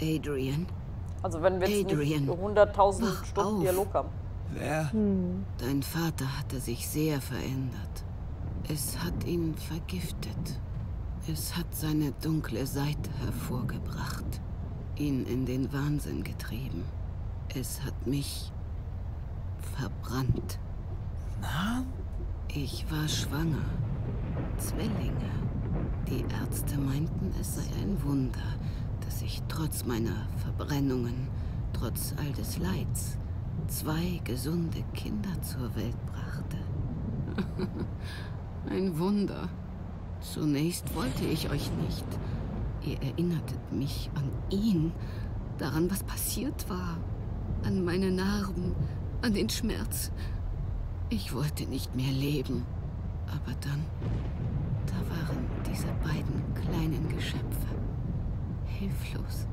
Adrian. Also wenn wir jetzt nicht 100.000 Stunden Dialog haben. Wer? Dein Vater hatte sich sehr verändert. Es hat ihn vergiftet. Es hat seine dunkle Seite hervorgebracht. Ihn in den Wahnsinn getrieben. Es hat mich verbrannt. Na? Ich war schwanger. Zwillinge. Die Ärzte meinten, es sei ein Wunder, dass ich trotz meiner Verbrennungen, trotz all des Leids, 2 gesunde Kinder zur Welt brachte. Ein Wunder. Zunächst wollte ich euch nicht. Ihr erinnertet mich an ihn, daran, was passiert war, an meine Narben, an den Schmerz. Ich wollte nicht mehr leben. Aber dann, da waren diese beiden kleinen Geschöpfe. Hilflos,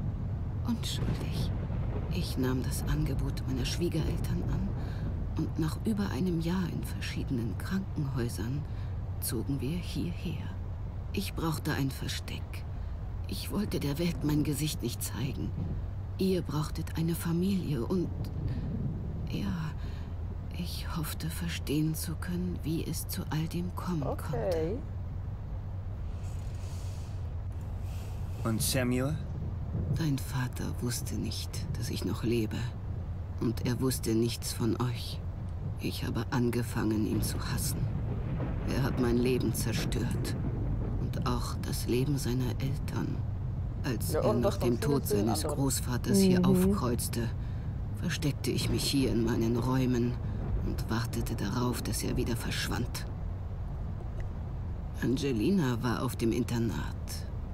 unschuldig. Ich nahm das Angebot meiner Schwiegereltern an und nach über einem Jahr in verschiedenen Krankenhäusern zogen wir hierher. Ich brauchte ein Versteck. Ich wollte der Welt mein Gesicht nicht zeigen. Ihr brauchtet eine Familie und... ja, ich hoffte verstehen zu können, wie es zu all dem kommen konnte. Und Samuel? Dein Vater wusste nicht, dass ich noch lebe. Und er wusste nichts von euch. Ich habe angefangen, ihn zu hassen. Er hat mein Leben zerstört. Und auch das Leben seiner Eltern. Als er nach dem Tod seines Großvaters hier aufkreuzte, versteckte ich mich hier in meinen Räumen und wartete darauf, dass er wieder verschwand. Angelina war auf dem Internat,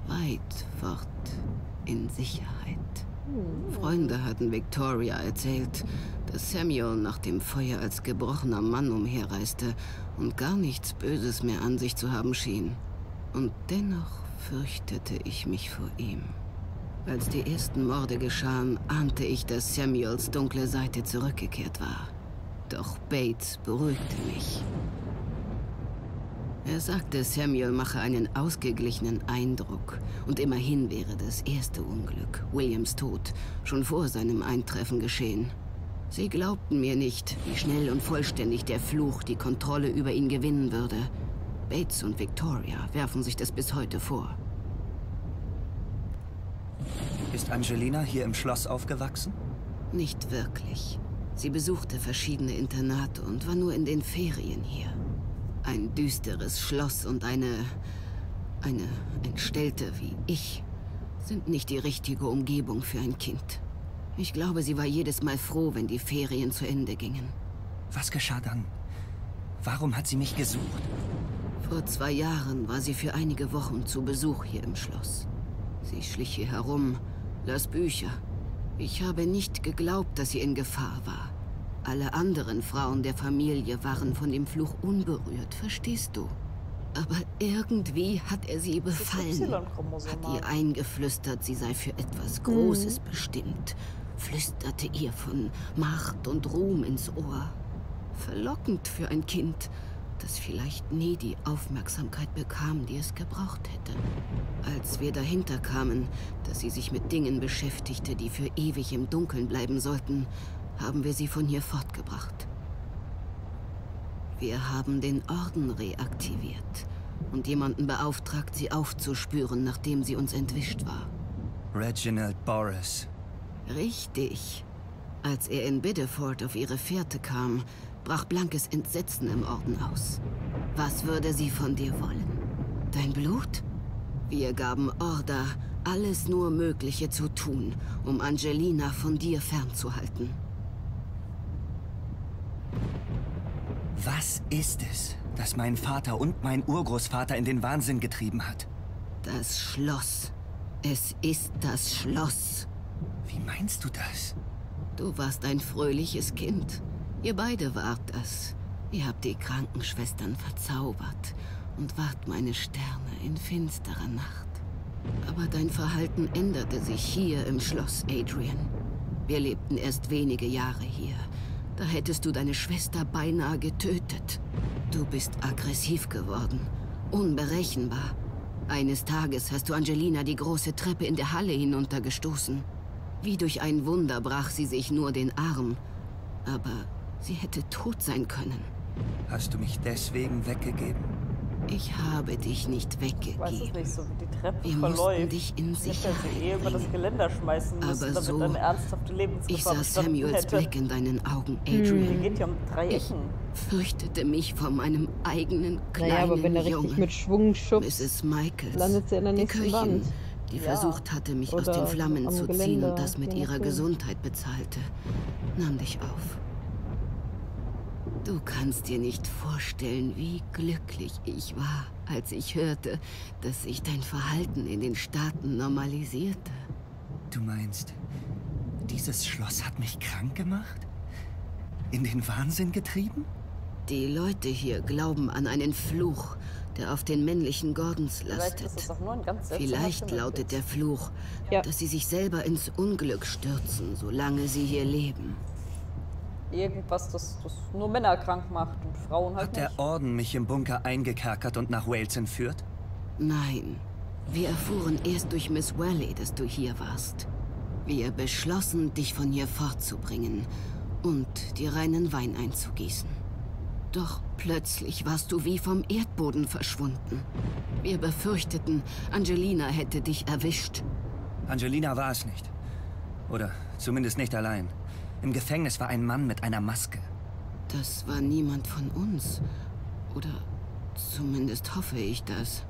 weit fort, in Sicherheit. Freunde hatten Victoria erzählt, dass Samuel nach dem Feuer als gebrochener Mann umherreiste und gar nichts Böses mehr an sich zu haben schien. Und dennoch fürchtete ich mich vor ihm. Als die ersten Morde geschahen, ahnte ich, dass Samuels dunkle Seite zurückgekehrt war. Doch Bates beruhigte mich. Er sagte, Samuel mache einen ausgeglichenen Eindruck. Und immerhin wäre das erste Unglück, Williams Tod, schon vor seinem Eintreffen geschehen. Sie glaubten mir nicht, wie schnell und vollständig der Fluch die Kontrolle über ihn gewinnen würde. Bates und Victoria werfen sich das bis heute vor. Ist Angelina hier im Schloss aufgewachsen? Nicht wirklich. Sie besuchte verschiedene Internate und war nur in den Ferien hier. Ein düsteres Schloss und eine Entstellte wie ich sind nicht die richtige Umgebung für ein Kind. Ich glaube, sie war jedes Mal froh, wenn die Ferien zu Ende gingen. Was geschah dann? Warum hat sie mich gesucht? Vor 2 Jahren war sie für einige Wochen zu Besuch hier im Schloss. Sie schlich hier herum, las Bücher. Ich habe nicht geglaubt, dass sie in Gefahr war. Alle anderen Frauen der Familie waren von dem Fluch unberührt, verstehst du? Aber irgendwie hat er sie befallen, hat ihr eingeflüstert, sie sei für etwas Großes bestimmt, flüsterte ihr von Macht und Ruhm ins Ohr. Verlockend für ein Kind, das vielleicht nie die Aufmerksamkeit bekam, die es gebraucht hätte. Als wir dahinter kamen, dass sie sich mit Dingen beschäftigte, die für ewig im Dunkeln bleiben sollten, haben wir sie von hier fortgebracht. Wir haben den Orden reaktiviert und jemanden beauftragt, sie aufzuspüren, nachdem sie uns entwischt war. Reginald Boris. Richtig. Als er in Bideford auf ihre Fährte kam, brach blankes Entsetzen im Orden aus. Was würde sie von dir wollen? Dein Blut? Wir gaben Order, alles nur Mögliche zu tun, um Angelina von dir fernzuhalten. Was ist es, das meinen Vater und meinen Urgroßvater in den Wahnsinn getrieben hat? Das Schloss. Es ist das Schloss. Wie meinst du das? Du warst ein fröhliches Kind. Ihr beide wart es. Ihr habt die Krankenschwestern verzaubert und wart meine Sterne in finsterer Nacht. Aber dein Verhalten änderte sich hier im Schloss, Adrian. Wir lebten erst wenige Jahre hier. Da hättest du deine Schwester beinahe getötet. Du bist aggressiv geworden, unberechenbar. Eines Tages hast du Angelina die große Treppe in der Halle hinuntergestoßen. Wie durch ein Wunder brach sie sich nur den Arm. Aber sie hätte tot sein können. Hast du mich deswegen weggegeben? Ich habe dich nicht weggegeben. Ich weiß es nicht so, wie die Treppe wir verläuft. Mussten dich in Sicherheit bringen. Über das Geländer schmeißen müssen, aber damit so, eine ernsthafte Lebensgefahr ich sah Samuels hätte. Blick in deinen Augen, Adrian. Hier geht ja um drei Ecken. Ich fürchtete mich vor meinem eigenen kleinen Jungen. Naja, aber wenn er richtig mit Schwung schubst, Mrs. Michaels, landet sie in der nächsten die Wand. Die ja. versucht hatte, mich oder aus den Flammen zu Geländer. Ziehen und das mit ihrer Gesundheit bezahlte, nahm dich auf. Du kannst dir nicht vorstellen, wie glücklich ich war, als ich hörte, dass sich dein Verhalten in den Staaten normalisierte. Du meinst, dieses Schloss hat mich krank gemacht? In den Wahnsinn getrieben? Die Leute hier glauben an einen Fluch, der auf den männlichen Gordons lastet. Vielleicht lautet der Fluch, dass sie sich selber ins Unglück stürzen, solange sie hier leben. Irgendwas, das nur Männer krank macht und Frauen halt nicht. Hat der Orden mich im Bunker eingekerkert und nach Wales entführt? Nein. Wir erfuhren erst durch Miss Wally, dass du hier warst. Wir beschlossen, dich von hier fortzubringen und dir reinen Wein einzugießen. Doch plötzlich warst du wie vom Erdboden verschwunden. Wir befürchteten, Angelina hätte dich erwischt. Angelina war es nicht. Oder zumindest nicht allein. Im Gefängnis war ein Mann mit einer Maske. Das war niemand von uns. Oder zumindest hoffe ich das.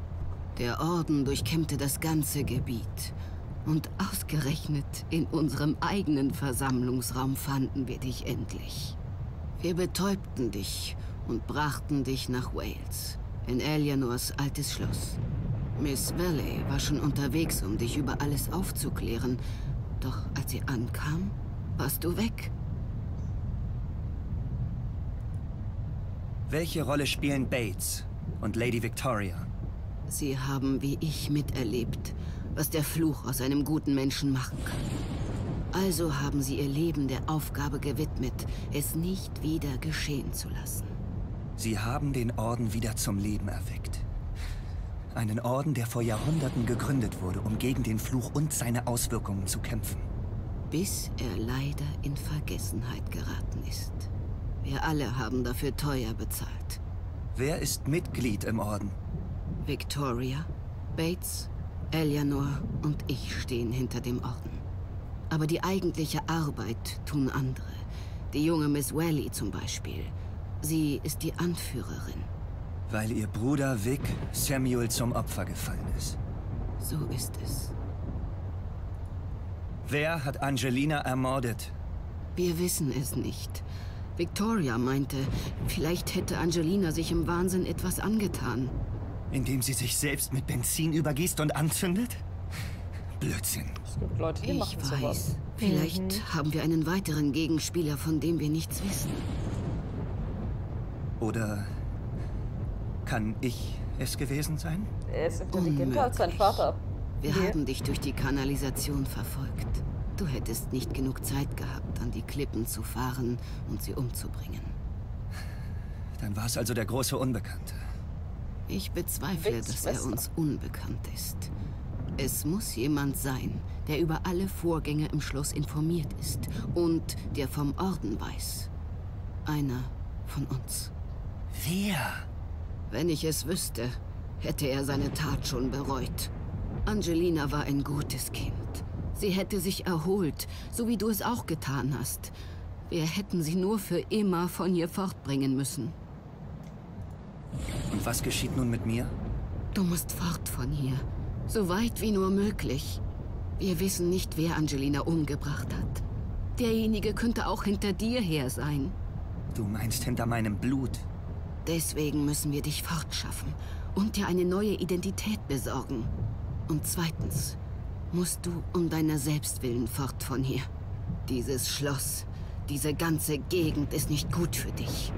Der Orden durchkämmte das ganze Gebiet. Und ausgerechnet in unserem eigenen Versammlungsraum fanden wir dich endlich. Wir betäubten dich und brachten dich nach Wales, in Eleanors altes Schloss. Miss Valley war schon unterwegs, um dich über alles aufzuklären. Doch als sie ankam, warst du weg? Welche Rolle spielen Bates und Lady Victoria? Sie haben wie ich miterlebt, was der Fluch aus einem guten Menschen machen kann. Also haben sie ihr Leben der Aufgabe gewidmet, es nicht wieder geschehen zu lassen. Sie haben den Orden wieder zum Leben erweckt. Einen Orden, der vor Jahrhunderten gegründet wurde, um gegen den Fluch und seine Auswirkungen zu kämpfen. Bis er leider in Vergessenheit geraten ist. Wir alle haben dafür teuer bezahlt. Wer ist Mitglied im Orden? Victoria, Bates, Eleanor und ich stehen hinter dem Orden. Aber die eigentliche Arbeit tun andere. Die junge Miss Wally zum Beispiel. Sie ist die Anführerin. Weil ihr Bruder Vic Samuel zum Opfer gefallen ist. So ist es. Wer hat Angelina ermordet? Wir wissen es nicht. Victoria meinte, vielleicht hätte Angelina sich im Wahnsinn etwas angetan. Indem sie sich selbst mit Benzin übergießt und anzündet? Blödsinn. Es gibt Leute, die machen sowas. Ich weiß. Vielleicht haben wir einen weiteren Gegenspieler, von dem wir nichts wissen. Oder kann ich es gewesen sein? Er ist intelligenter als sein Vater. Wir haben dich durch die Kanalisation verfolgt. Du hättest nicht genug Zeit gehabt, an die Klippen zu fahren und sie umzubringen. Dann war es also der große Unbekannte. Ich bezweifle, dass er uns unbekannt ist. Es muss jemand sein, der über alle Vorgänge im Schloss informiert ist und der vom Orden weiß. Einer von uns. Wer? Wenn ich es wüsste, hätte er seine Tat schon bereut. Angelina war ein gutes Kind. Sie hätte sich erholt, so wie du es auch getan hast. Wir hätten sie nur für immer von hier fortbringen müssen. Und was geschieht nun mit mir? Du musst fort von hier. So weit wie nur möglich. Wir wissen nicht, wer Angelina umgebracht hat. Derjenige könnte auch hinter dir her sein. Du meinst hinter meinem Blut? Deswegen müssen wir dich fortschaffen und dir eine neue Identität besorgen. Und zweitens, musst du um deiner selbst willen fort von hier. Dieses Schloss, diese ganze Gegend ist nicht gut für dich.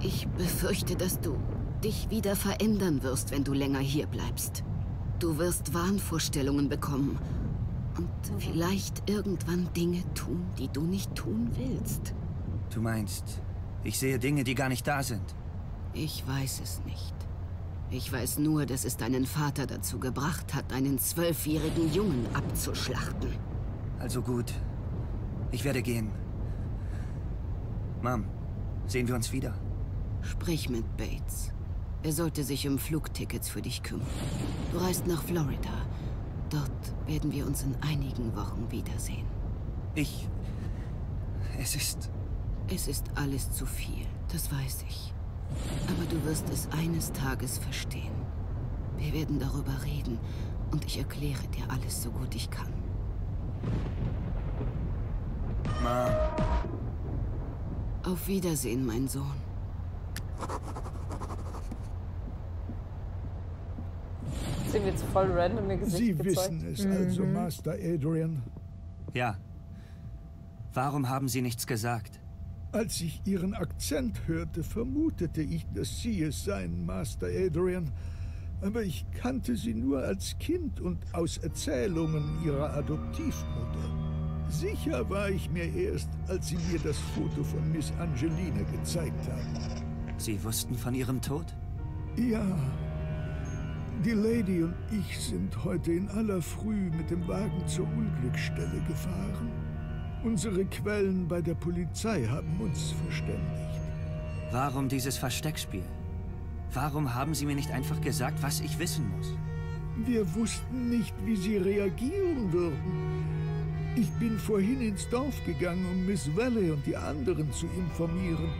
Ich befürchte, dass du dich wieder verändern wirst, wenn du länger hier bleibst. Du wirst Wahnvorstellungen bekommen und vielleicht irgendwann Dinge tun, die du nicht tun willst. Du meinst, ich sehe Dinge, die gar nicht da sind? Ich weiß es nicht. Ich weiß nur, dass es deinen Vater dazu gebracht hat, einen 12-jährigen Jungen abzuschlachten. Also gut. Ich werde gehen. Mom, sehen wir uns wieder? Sprich mit Bates. Er sollte sich um Flugtickets für dich kümmern. Du reist nach Florida. Dort werden wir uns in einigen Wochen wiedersehen. Es ist alles zu viel, das weiß ich. Aber du wirst es eines Tages verstehen. Wir werden darüber reden und ich erkläre dir alles so gut ich kann. Mom. Auf Wiedersehen, mein Sohn. Sind wir jetzt voll random im Gesicht Sie gezeigt? Wissen es also, Master Adrian? Ja. Warum haben Sie nichts gesagt? Als ich Ihren Akzent hörte, vermutete ich, dass Sie es seien, Master Adrian. Aber ich kannte Sie nur als Kind und aus Erzählungen Ihrer Adoptivmutter. Sicher war ich mir erst, als Sie mir das Foto von Miss Angelina gezeigt haben. Sie wussten von ihrem Tod? Ja. Die Lady und ich sind heute in aller Früh mit dem Wagen zur Unglücksstelle gefahren. Unsere Quellen bei der Polizei haben uns verständigt. Warum dieses Versteckspiel? Warum haben Sie mir nicht einfach gesagt, was ich wissen muss? Wir wussten nicht, wie Sie reagieren würden. Ich bin vorhin ins Dorf gegangen, um Miss Valley und die anderen zu informieren.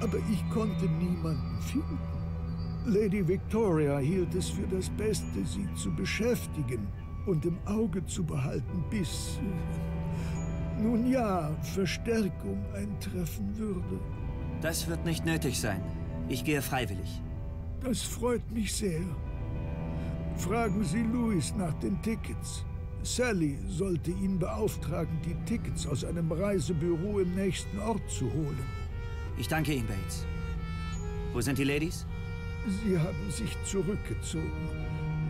Aber ich konnte niemanden finden. Lady Victoria hielt es für das Beste, sie zu beschäftigen und im Auge zu behalten, bis, nun ja, Verstärkung eintreffen würde. Das wird nicht nötig sein. Ich gehe freiwillig. Das freut mich sehr. Fragen Sie Louis nach den Tickets. Sally sollte ihn beauftragen, die Tickets aus einem Reisebüro im nächsten Ort zu holen. Ich danke Ihnen, Bates. Wo sind die Ladies? Sie haben sich zurückgezogen.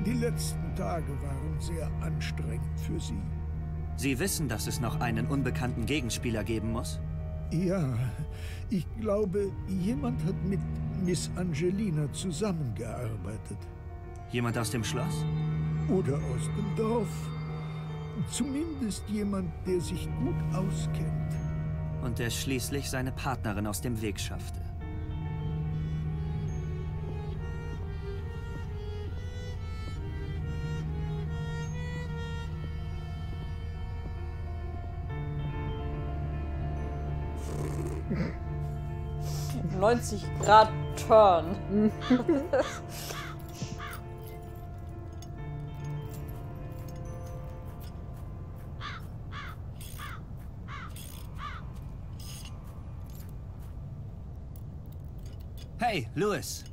Die letzten Tage waren sehr anstrengend für sie. Sie wissen, dass es noch einen unbekannten Gegenspieler geben muss? Ja, ich glaube, jemand hat mit Miss Angelina zusammengearbeitet. Jemand aus dem Schloss? Oder aus dem Dorf. Zumindest jemand, der sich gut auskennt. Und der schließlich seine Partnerin aus dem Weg schaffte. Um 90 Grad Turn. Hey, Louis.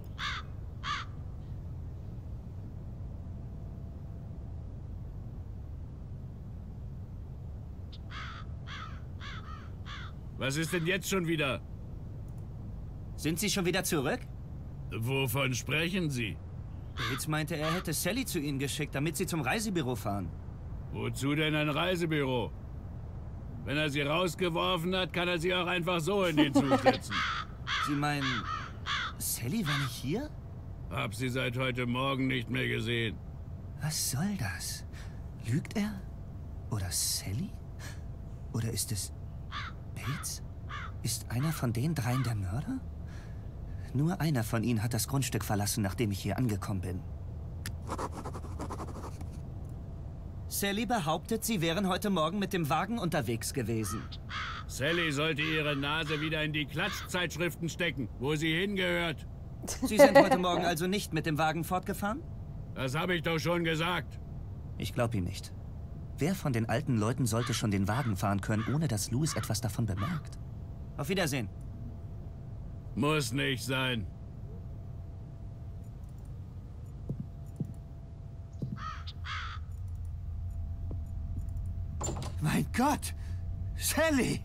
Was ist denn jetzt schon wieder? Sind Sie schon wieder zurück? Wovon sprechen Sie? Bates meinte, er hätte Sally zu Ihnen geschickt, damit Sie zum Reisebüro fahren. Wozu denn ein Reisebüro? Wenn er Sie rausgeworfen hat, kann er Sie auch einfach so in den Zug setzen. Sie meinen... Sally war nicht hier? Hab sie seit heute Morgen nicht mehr gesehen. Was soll das? Lügt er? Oder Sally? Oder ist es... Bates? Ist einer von den dreien der Mörder? Nur einer von ihnen hat das Grundstück verlassen, nachdem ich hier angekommen bin. Sally behauptet, sie wären heute Morgen mit dem Wagen unterwegs gewesen. Sally sollte ihre Nase wieder in die Klatschzeitschriften stecken, wo sie hingehört. Sie sind heute Morgen also nicht mit dem Wagen fortgefahren? Das habe ich doch schon gesagt. Ich glaube ihm nicht. Wer von den alten Leuten sollte schon den Wagen fahren können, ohne dass Louis etwas davon bemerkt? Auf Wiedersehen. Muss nicht sein. Mein Gott! Sally!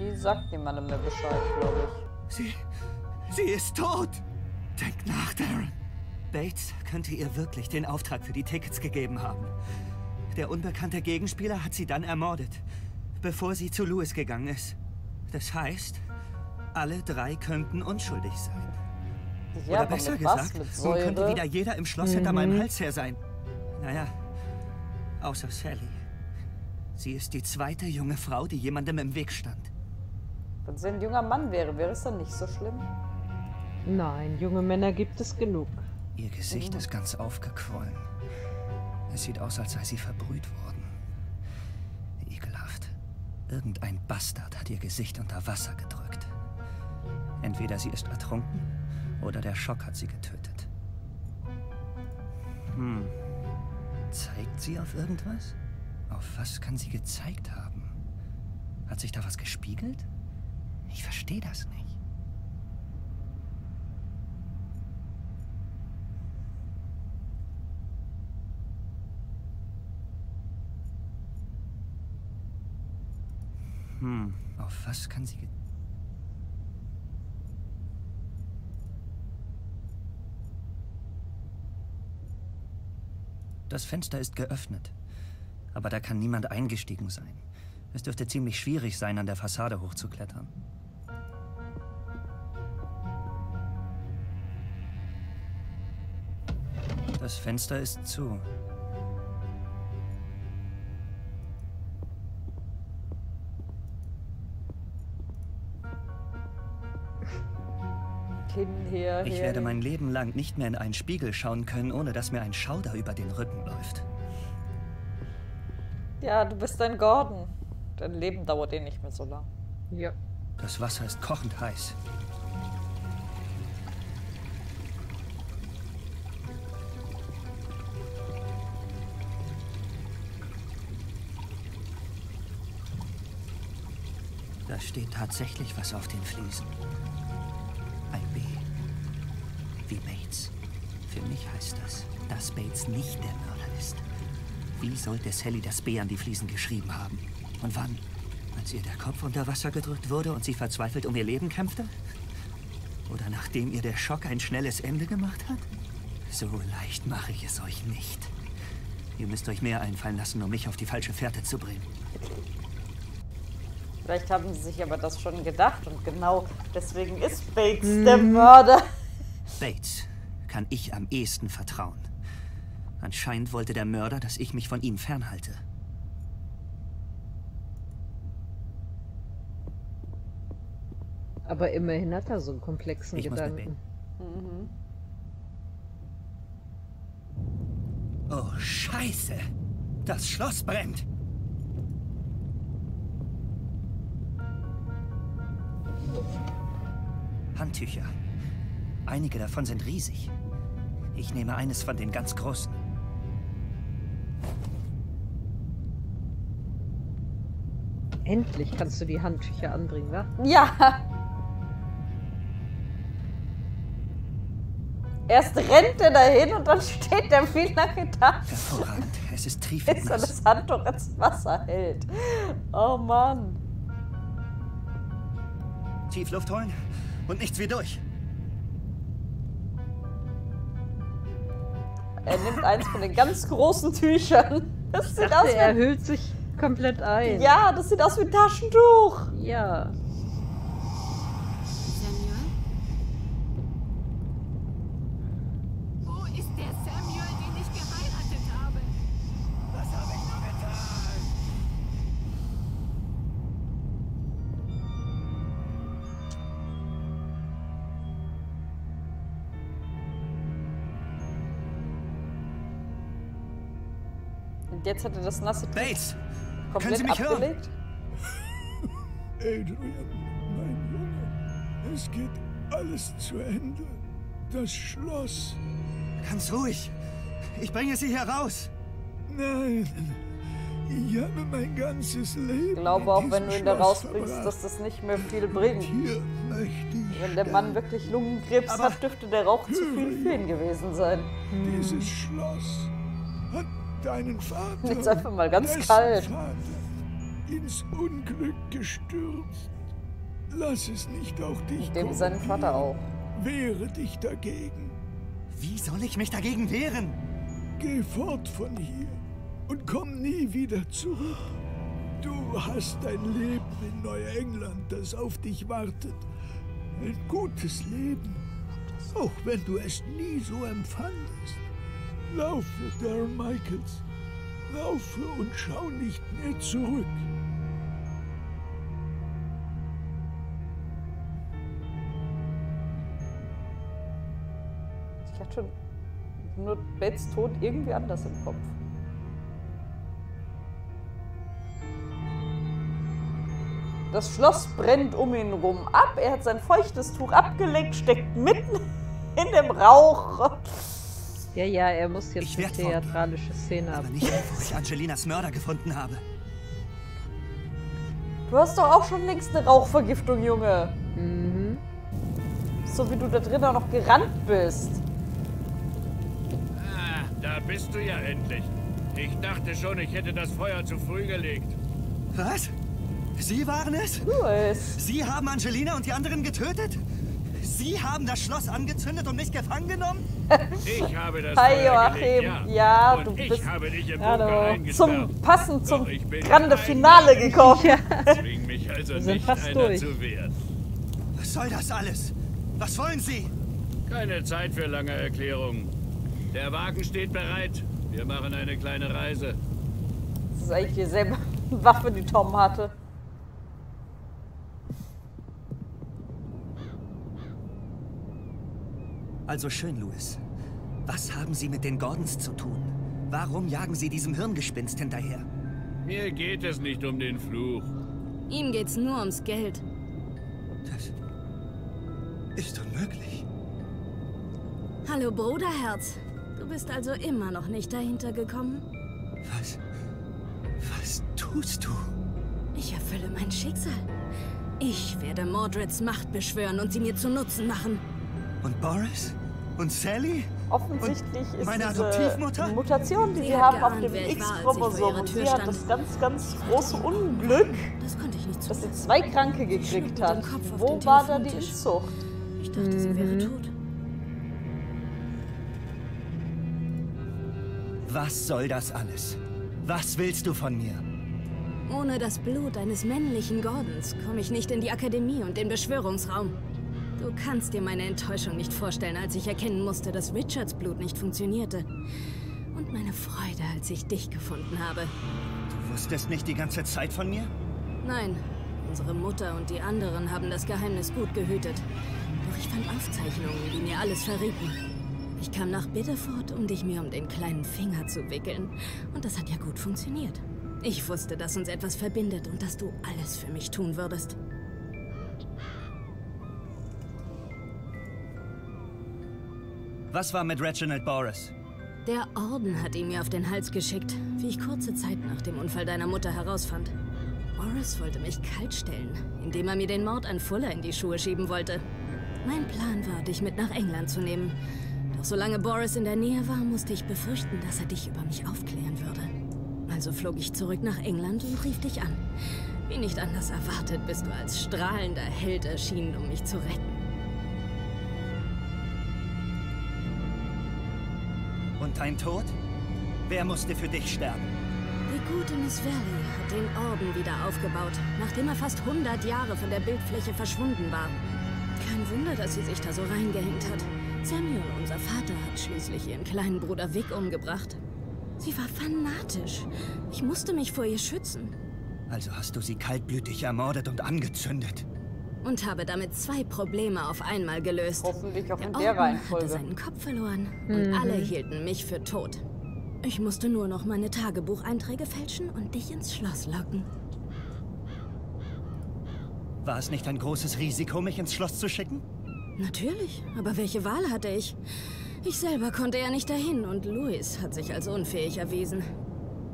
Die sagt niemandem mehr Bescheid, glaube ich. Sie ist tot! Denk nach, Darren. Bates könnte ihr wirklich den Auftrag für die Tickets gegeben haben. Der unbekannte Gegenspieler hat sie dann ermordet, bevor sie zu Louis gegangen ist. Das heißt, Alle drei könnten unschuldig sein. Ja, oder besser gesagt, nun könnte wieder jeder im Schloss hinter meinem Hals her sein. Naja, außer Sally. Sie ist die zweite junge Frau, die jemandem im Weg stand. Wenn sie ein junger Mann wäre, wäre es dann nicht so schlimm? Nein, junge Männer gibt es genug. Ihr Gesicht ist ganz aufgequollen. Es sieht aus, als sei sie verbrüht worden. Ekelhaft. Irgendein Bastard hat ihr Gesicht unter Wasser gedrückt. Entweder sie ist ertrunken oder der Schock hat sie getötet. Hm. Zeigt sie auf irgendwas? Auf was kann sie gezeigt haben? Hat sich da was gespiegelt? Ich verstehe das nicht. Hm, auf was kann sie... Das Fenster ist geöffnet, aber da kann niemand eingestiegen sein. Es dürfte ziemlich schwierig sein, an der Fassade hochzuklettern. Das Fenster ist zu. Ich werde mein Leben lang nicht mehr in einen Spiegel schauen können, ohne dass mir ein Schauder über den Rücken läuft. Ja, du bist ein Gordon. Dein Leben dauert eh nicht mehr so lang. Ja. Das Wasser ist kochend heiß. Da steht tatsächlich was auf den Fliesen. Ein B. Wie Bates. Für mich heißt das, dass Bates nicht der Mörder ist. Wie sollte Sally das B an die Fliesen geschrieben haben? Und wann? Als ihr der Kopf unter Wasser gedrückt wurde und sie verzweifelt um ihr Leben kämpfte? Oder nachdem ihr der Schock ein schnelles Ende gemacht hat? So leicht mache ich es euch nicht. Ihr müsst euch mehr einfallen lassen, um mich auf die falsche Fährte zu bringen. Vielleicht haben sie sich aber das schon gedacht und genau deswegen ist Bates der Mörder. Bates kann ich am ehesten vertrauen. Anscheinend wollte der Mörder, dass ich mich von ihm fernhalte. Aber immerhin hat er so einen komplexen Gedanken. Oh, Scheiße! Das Schloss brennt! Handtücher. Einige davon sind riesig. Ich nehme eines von den ganz großen. Endlich kannst du die Handtücher anbringen, wa? Ja! Erst rennt er dahin und dann steht er viel lange da. Hervorragend, es ist triefend nass. Bis er das Handtuch ins Wasser hält. Oh Mann. Tiefluft holen und nichts wie durch. Er nimmt eins von den ganz großen Tüchern. Das sieht aus wie... Er hüllt sich komplett ein. Ja, das sieht aus wie ein Taschentuch. Ja. Samuel? Wo ist der Samuel, den ich geheiratet habe? Was habe ich nur getan? Und jetzt hat er das nasse Tuch. Bates! Können Sie mich abgelegt? Hören? Adrian, mein Junge, es geht alles zu Ende. Das Schloss. Ganz ruhig. Ich bringe Sie hier raus. Nein. Ich habe mein ganzes Leben. Ich glaube, auch wenn du ihn da rausbringst, dass das nicht mehr viel bringt. Wenn der Mann wirklich Lungenkrebs hat, dürfte der Rauch zu viel für ihn gewesen sein. Dieses Schloss hat deinen Vater, jetzt einfach mal ganz kalt, ins Unglück gestürzt. Lass es nicht auch dich. Dem seinen Vater auch. Wehre dich dagegen. Wie soll ich mich dagegen wehren? Geh fort von hier und komm nie wieder zurück. Du hast dein Leben in Neuengland, das auf dich wartet. ein gutes Leben, auch wenn du es nie so empfandest. Lauf für Darren Michaels, laufe und schau nicht mehr zurück. Ich hatte schon nur Bates Tod irgendwie anders im Kopf. Das Schloss brennt um ihn rum ab. Er hat sein feuchtes Tuch abgelegt, steckt mitten in dem Rauch. Ja, ja, er muss jetzt eine theatralische Szene haben. Aber nicht, bevor ich Angelinas Mörder gefunden habe. Du hast doch auch schon längst eine Rauchvergiftung, Junge. Mhm. So wie du da drin auch noch gerannt bist. Ah, da bist du ja endlich. Ich dachte schon, ich hätte das Feuer zu früh gelegt. Was? Sie waren es? Louis. Sie haben Angelina und die anderen getötet? Sie haben das Schloss angezündet und mich gefangen genommen? Ich habe das Feuer gelegt, ja. Und du bist... habe dich im Bunker eingesperrt. Passend zum grande Finale gekommen. Ja. Zwing mich also nicht einer zu wehren. Was soll das alles? Was wollen Sie? Keine Zeit für lange Erklärungen. Der Wagen steht bereit. Wir machen eine kleine Reise. Das ist eigentlich dieselbe Waffe, die Tom hatte. Also schön, Louis. Was haben Sie mit den Gordons zu tun? Warum jagen Sie diesem Hirngespinst hinterher? Mir geht es nicht um den Fluch. Ihm geht's nur ums Geld. Das ist unmöglich. Hallo, Bruderherz. Du bist also immer noch nicht dahinter gekommen? Was? Was tust du? Ich erfülle mein Schicksal. Ich werde Mordreds Macht beschwören und sie mir zu Nutzen machen. Und Boris? Und Sally? Offensichtlich und meine ist diese Mutation, die sie haben auf dem X-Chromosom. Und sie hat das ganz, ganz große Unglück, das konnte ich nicht, dass sie zwei Kranke gekriegt hat. Wo war da die Inzucht? Ich dachte, sie wäre tot. Was soll das alles? Was willst du von mir? Ohne das Blut eines männlichen Gordons komme ich nicht in die Akademie und den Beschwörungsraum. Du kannst dir meine Enttäuschung nicht vorstellen, als ich erkennen musste, dass Richards Blut nicht funktionierte. Und meine Freude, als ich dich gefunden habe. Du wusstest nicht die ganze Zeit von mir? Nein. Unsere Mutter und die anderen haben das Geheimnis gut gehütet. Doch ich fand Aufzeichnungen, die mir alles verrieten. Ich kam nach Bideford, um dich mir um den kleinen Finger zu wickeln. Und das hat ja gut funktioniert. Ich wusste, dass uns etwas verbindet und dass du alles für mich tun würdest. Was war mit Reginald Boris? Der Orden hat ihn mir auf den Hals geschickt, wie ich kurze Zeit nach dem Unfall deiner Mutter herausfand. Boris wollte mich kaltstellen, indem er mir den Mord an Fuller in die Schuhe schieben wollte. Mein Plan war, dich mit nach England zu nehmen. Doch solange Boris in der Nähe war, musste ich befürchten, dass er dich über mich aufklären würde. Also flog ich zurück nach England und rief dich an. Wie nicht anders erwartet, bist du als strahlender Held erschienen, um mich zu retten. Und dein Tod? Wer musste für dich sterben? Die gute Miss Valley hat den Orden wieder aufgebaut, nachdem er fast 100 Jahre von der Bildfläche verschwunden war. Kein Wunder, dass sie sich da so reingehängt hat. Samuel, unser Vater, hat schließlich ihren kleinen Bruder Vic umgebracht. Sie war fanatisch. Ich musste mich vor ihr schützen. Also hast du sie kaltblütig ermordet und angezündet. Und habe damit zwei Probleme auf einmal gelöst. Hoffentlich auch in der Reihenfolge. Der Orden hatte seinen Kopf verloren und alle hielten mich für tot. Ich musste nur noch meine Tagebucheinträge fälschen und dich ins Schloss locken. War es nicht ein großes Risiko, mich ins Schloss zu schicken? Natürlich, aber welche Wahl hatte ich? Ich selber konnte ja nicht dahin und Louis hat sich als unfähig erwiesen.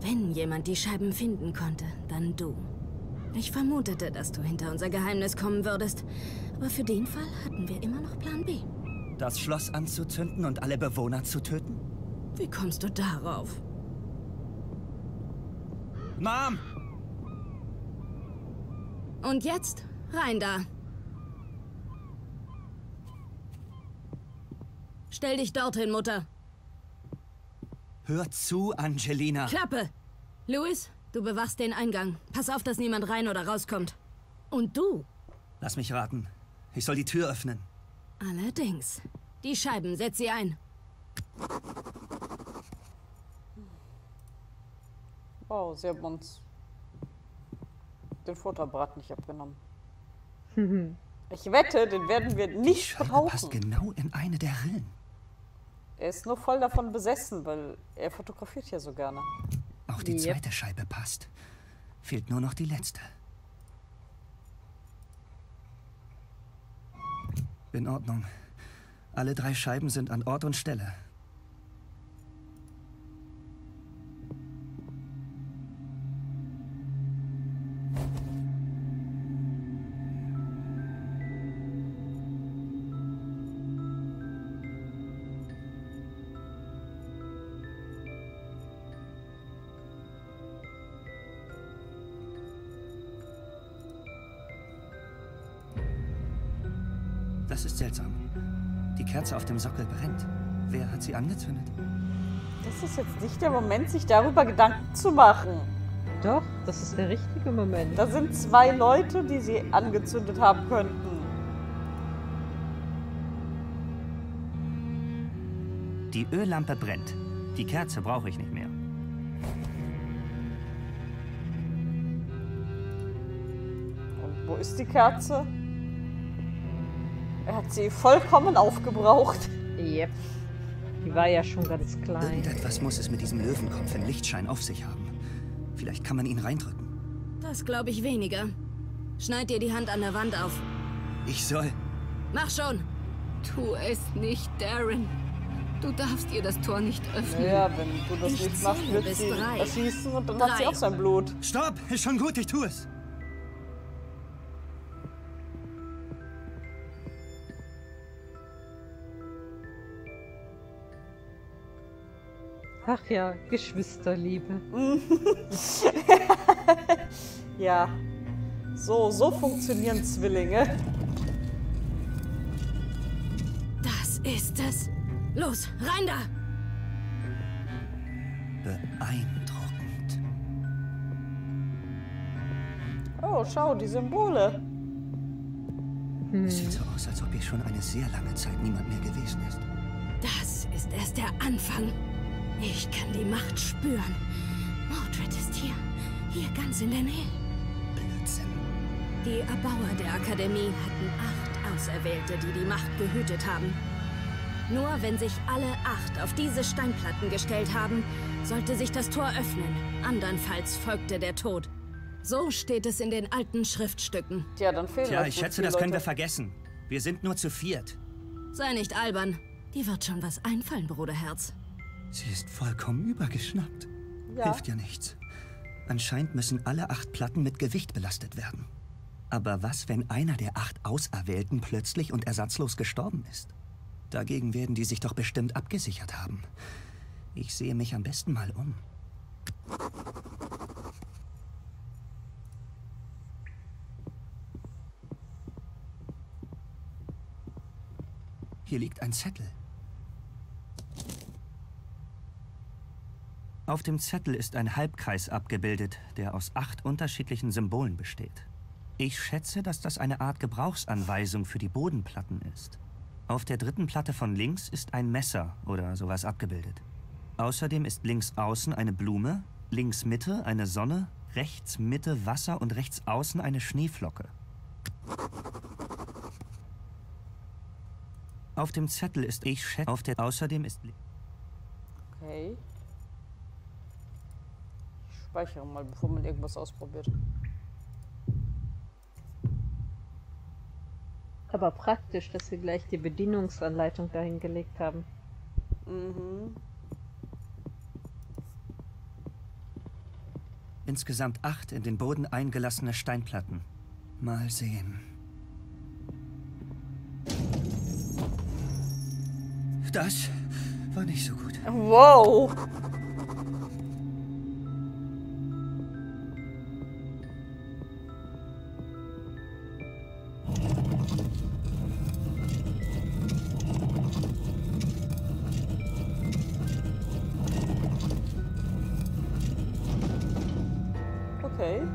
Wenn jemand die Scheiben finden konnte, dann du. Ich vermutete, dass du hinter unser Geheimnis kommen würdest. Aber für den Fall hatten wir immer noch Plan B. Das Schloss anzuzünden und alle Bewohner zu töten? Wie kommst du darauf? Mom! Und jetzt rein da. Stell dich dorthin, Mutter. Hör zu, Angelina. Klappe! Louis? Du bewachst den Eingang. Pass auf, dass niemand rein oder rauskommt. Und du? Lass mich raten. Ich soll die Tür öffnen. Allerdings. Die Scheiben, setz sie ein. Wow, sie haben uns den Futterbrat nicht abgenommen. Ich wette, den werden wir nicht brauchen. Die passt genau in eine der Rillen. Er ist nur voll davon besessen, weil er fotografiert ja so gerne. Auch die zweite Scheibe passt. Fehlt nur noch die letzte. In Ordnung. Alle drei Scheiben sind an Ort und Stelle. Das ist seltsam. Die Kerze auf dem Sockel brennt. Wer hat sie angezündet? Das ist jetzt nicht der Moment, sich darüber Gedanken zu machen. Doch, das ist der richtige Moment. Da sind zwei Leute, die sie angezündet haben könnten. Die Öllampe brennt. Die Kerze brauche ich nicht mehr. Und wo ist die Kerze? Er hat sie vollkommen aufgebraucht. Yep. Die war ja schon ganz klein. Irgendetwas muss es mit diesem Löwenkopf im Lichtschein auf sich haben. Vielleicht kann man ihn reindrücken. Das glaube ich weniger. Schneid dir die Hand an der Wand auf. Ich soll? Mach schon! Tu es nicht, Darren. Du darfst ihr das Tor nicht öffnen. Ja, wenn du das nicht machst, wird sie erschießen und dann hat sie auch sein Blut. Stopp! Ist schon gut, ich tue es. Ach ja, Geschwisterliebe. Ja. So funktionieren Zwillinge. Das ist es. Los, rein da! Beeindruckend. Oh, schau, die Symbole. Es sieht so aus, als ob hier schon eine sehr lange Zeit niemand mehr gewesen ist. Das ist erst der Anfang. Ich kann die Macht spüren. Mordred ist hier. Hier ganz in der Nähe. Blödsinn. Die Erbauer der Akademie hatten 8 Auserwählte, die die Macht gehütet haben. Nur wenn sich alle 8 auf diese Steinplatten gestellt haben, sollte sich das Tor öffnen. Andernfalls folgte der Tod. So steht es in den alten Schriftstücken. Ja, dann fehlen uns ich schätze, das können wir vergessen. Wir sind nur zu 4. Sei nicht albern. Dir wird schon was einfallen, Bruderherz. Sie ist vollkommen übergeschnappt. Ja. Hilft ja nichts. Anscheinend müssen alle 8 Platten mit Gewicht belastet werden. Aber was, wenn einer der 8 Auserwählten plötzlich und ersatzlos gestorben ist? Dagegen werden die sich doch bestimmt abgesichert haben. Ich sehe mich am besten mal um. Hier liegt ein Zettel. Auf dem Zettel ist ein Halbkreis abgebildet, der aus 8 unterschiedlichen Symbolen besteht. Ich schätze, dass das eine Art Gebrauchsanweisung für die Bodenplatten ist. Auf der dritten Platte von links ist ein Messer oder sowas abgebildet. Außerdem ist links außen eine Blume, links Mitte eine Sonne, rechts Mitte Wasser und rechts außen eine Schneeflocke. Auf dem Zettel ist Okay. Speichern mal, bevor man irgendwas ausprobiert. Aber praktisch, dass wir gleich die Bedienungsanleitung dahin gelegt haben. Mhm. Insgesamt 8 in den Boden eingelassene Steinplatten. Mal sehen. Das war nicht so gut. Wow!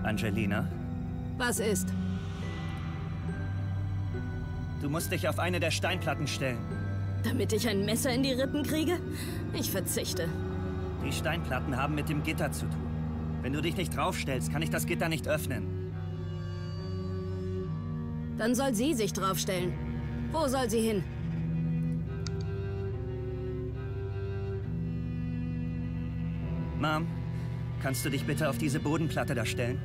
Angelina? Was ist? Du musst dich auf eine der Steinplatten stellen. Damit ich ein Messer in die Rippen kriege? Ich verzichte. Die Steinplatten haben mit dem Gitter zu tun. Wenn du dich nicht draufstellst, kann ich das Gitter nicht öffnen. Dann soll sie sich draufstellen. Wo soll sie hin? Mom, kannst du dich bitte auf diese Bodenplatte da stellen?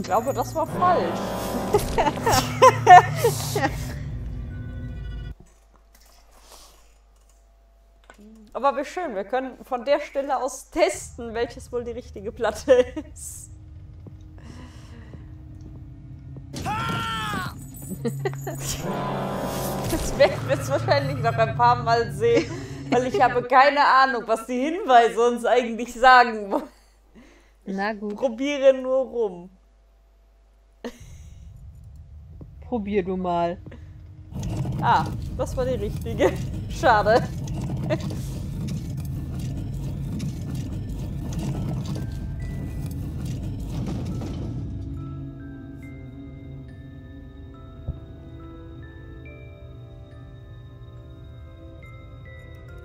Ich glaube, das war falsch. Aber wie schön, wir können von der Stelle aus testen, welches wohl die richtige Platte ist. Das werden wir jetzt wahrscheinlich noch ein paar Mal sehen, weil ich habe keine Ahnung, was die Hinweise uns eigentlich sagen wollen. Na gut. Probiere nur rum. Probier du mal. Ah, das war die richtige. Schade.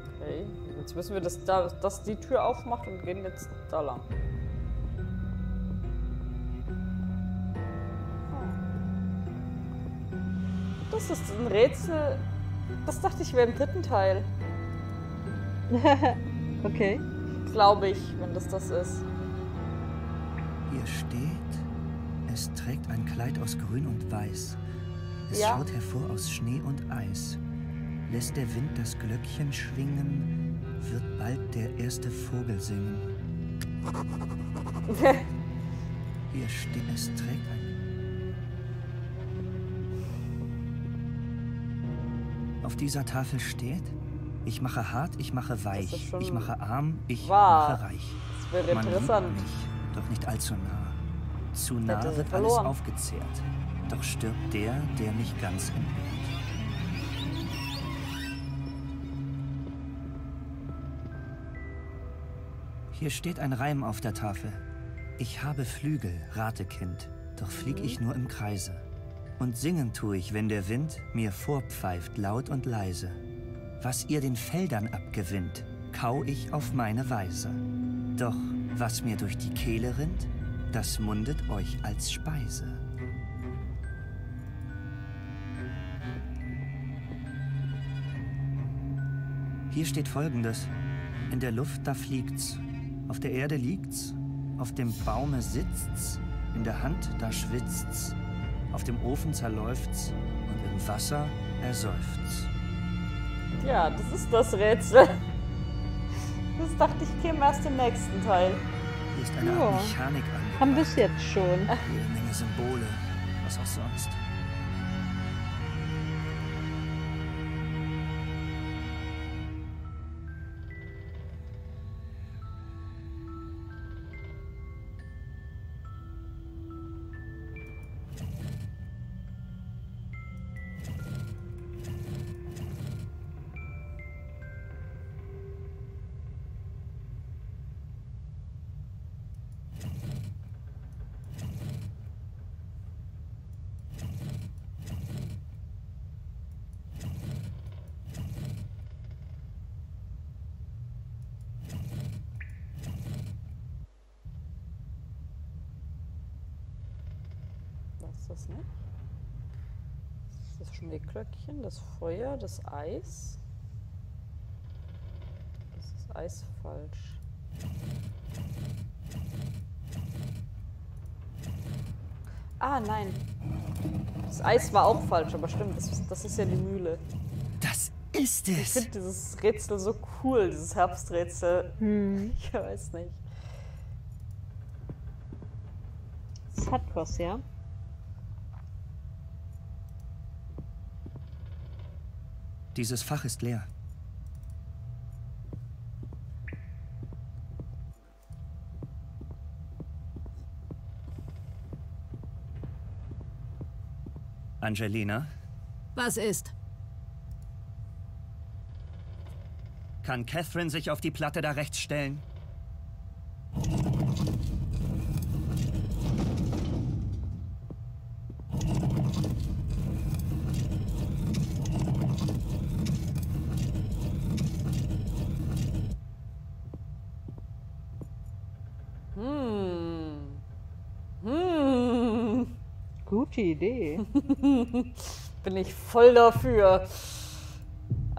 Okay, jetzt müssen wir, dass die Tür aufmacht und gehen jetzt da lang. Das ist ein Rätsel. Das dachte ich wäre im dritten Teil. Okay. Glaube ich, wenn das ist. Hier steht, es trägt ein Kleid aus Grün und Weiß. Es schaut hervor aus Schnee und Eis. Lässt der Wind das Glöckchen schwingen, wird bald der erste Vogel singen. Hier steht, es trägt ein... Auf dieser Tafel steht, ich mache hart, ich mache weich, ich mache arm, ich mache reich. Das wäre interessant. Man liebt mich, doch nicht allzu nah. Zu nah wird alles aufgezehrt, doch stirbt der, der mich ganz entbehrt. Hier steht ein Reim auf der Tafel. Ich habe Flügel, rate Kind, doch flieg ich nur im Kreise. Und singen tue ich, wenn der Wind mir vorpfeift, laut und leise. Was ihr den Feldern abgewinnt, kau ich auf meine Weise. Doch was mir durch die Kehle rinnt, das mundet euch als Speise. Hier steht Folgendes. In der Luft da fliegt's, auf der Erde liegt's, auf dem Baume sitzt's, in der Hand da schwitzt's. Auf dem Ofen zerläuft's und im Wasser ersäuft's. Ja, das ist das Rätsel. Das dachte ich, käme erst im nächsten Teil. Hier ist eine Art Mechanik angebracht. Haben wir es jetzt schon. Jede Menge Symbole, was auch sonst. Das nicht. Das Schneeglöckchen, das Feuer, das Eis. Das ist Eis falsch. Ah, nein. Das Eis war auch falsch, aber stimmt, das ist ja die Mühle. Das ist es! Ich finde dieses Rätsel so cool, dieses Herbsträtsel. Ich weiß nicht. hat Crosshair. Dieses Fach ist leer. Angelina? Was ist? Kann Katherine sich auf die Platte da rechts stellen? Gute Idee. Bin ich voll dafür.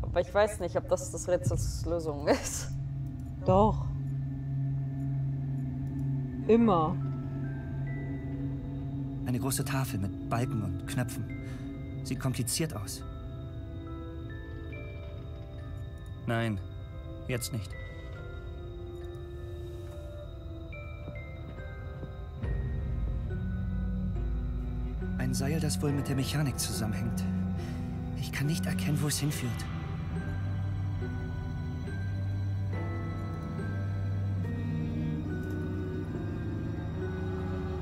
Aber ich weiß nicht, ob das das Rätsels Lösung ist. Doch. Immer. Eine große Tafel mit Balken und Knöpfen. Sieht kompliziert aus. Nein, jetzt nicht. Ein Seil, das wohl mit der Mechanik zusammenhängt. Ich kann nicht erkennen, wo es hinführt.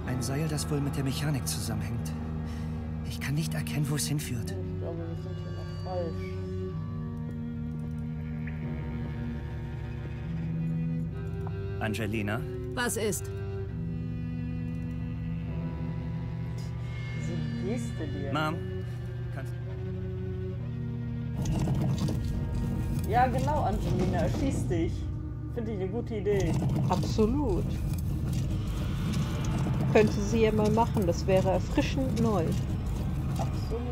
Ein Seil, das wohl mit der Mechanik zusammenhängt. Ich kann nicht erkennen, wo es hinführt. Ich glaube, wir sind hier noch falsch. Angelina? Was ist? Mom, kannst du... Ja, genau, Angelina, schieß dich. Finde ich eine gute Idee. Absolut. Könnte sie ja mal machen, das wäre erfrischend neu. Absolut.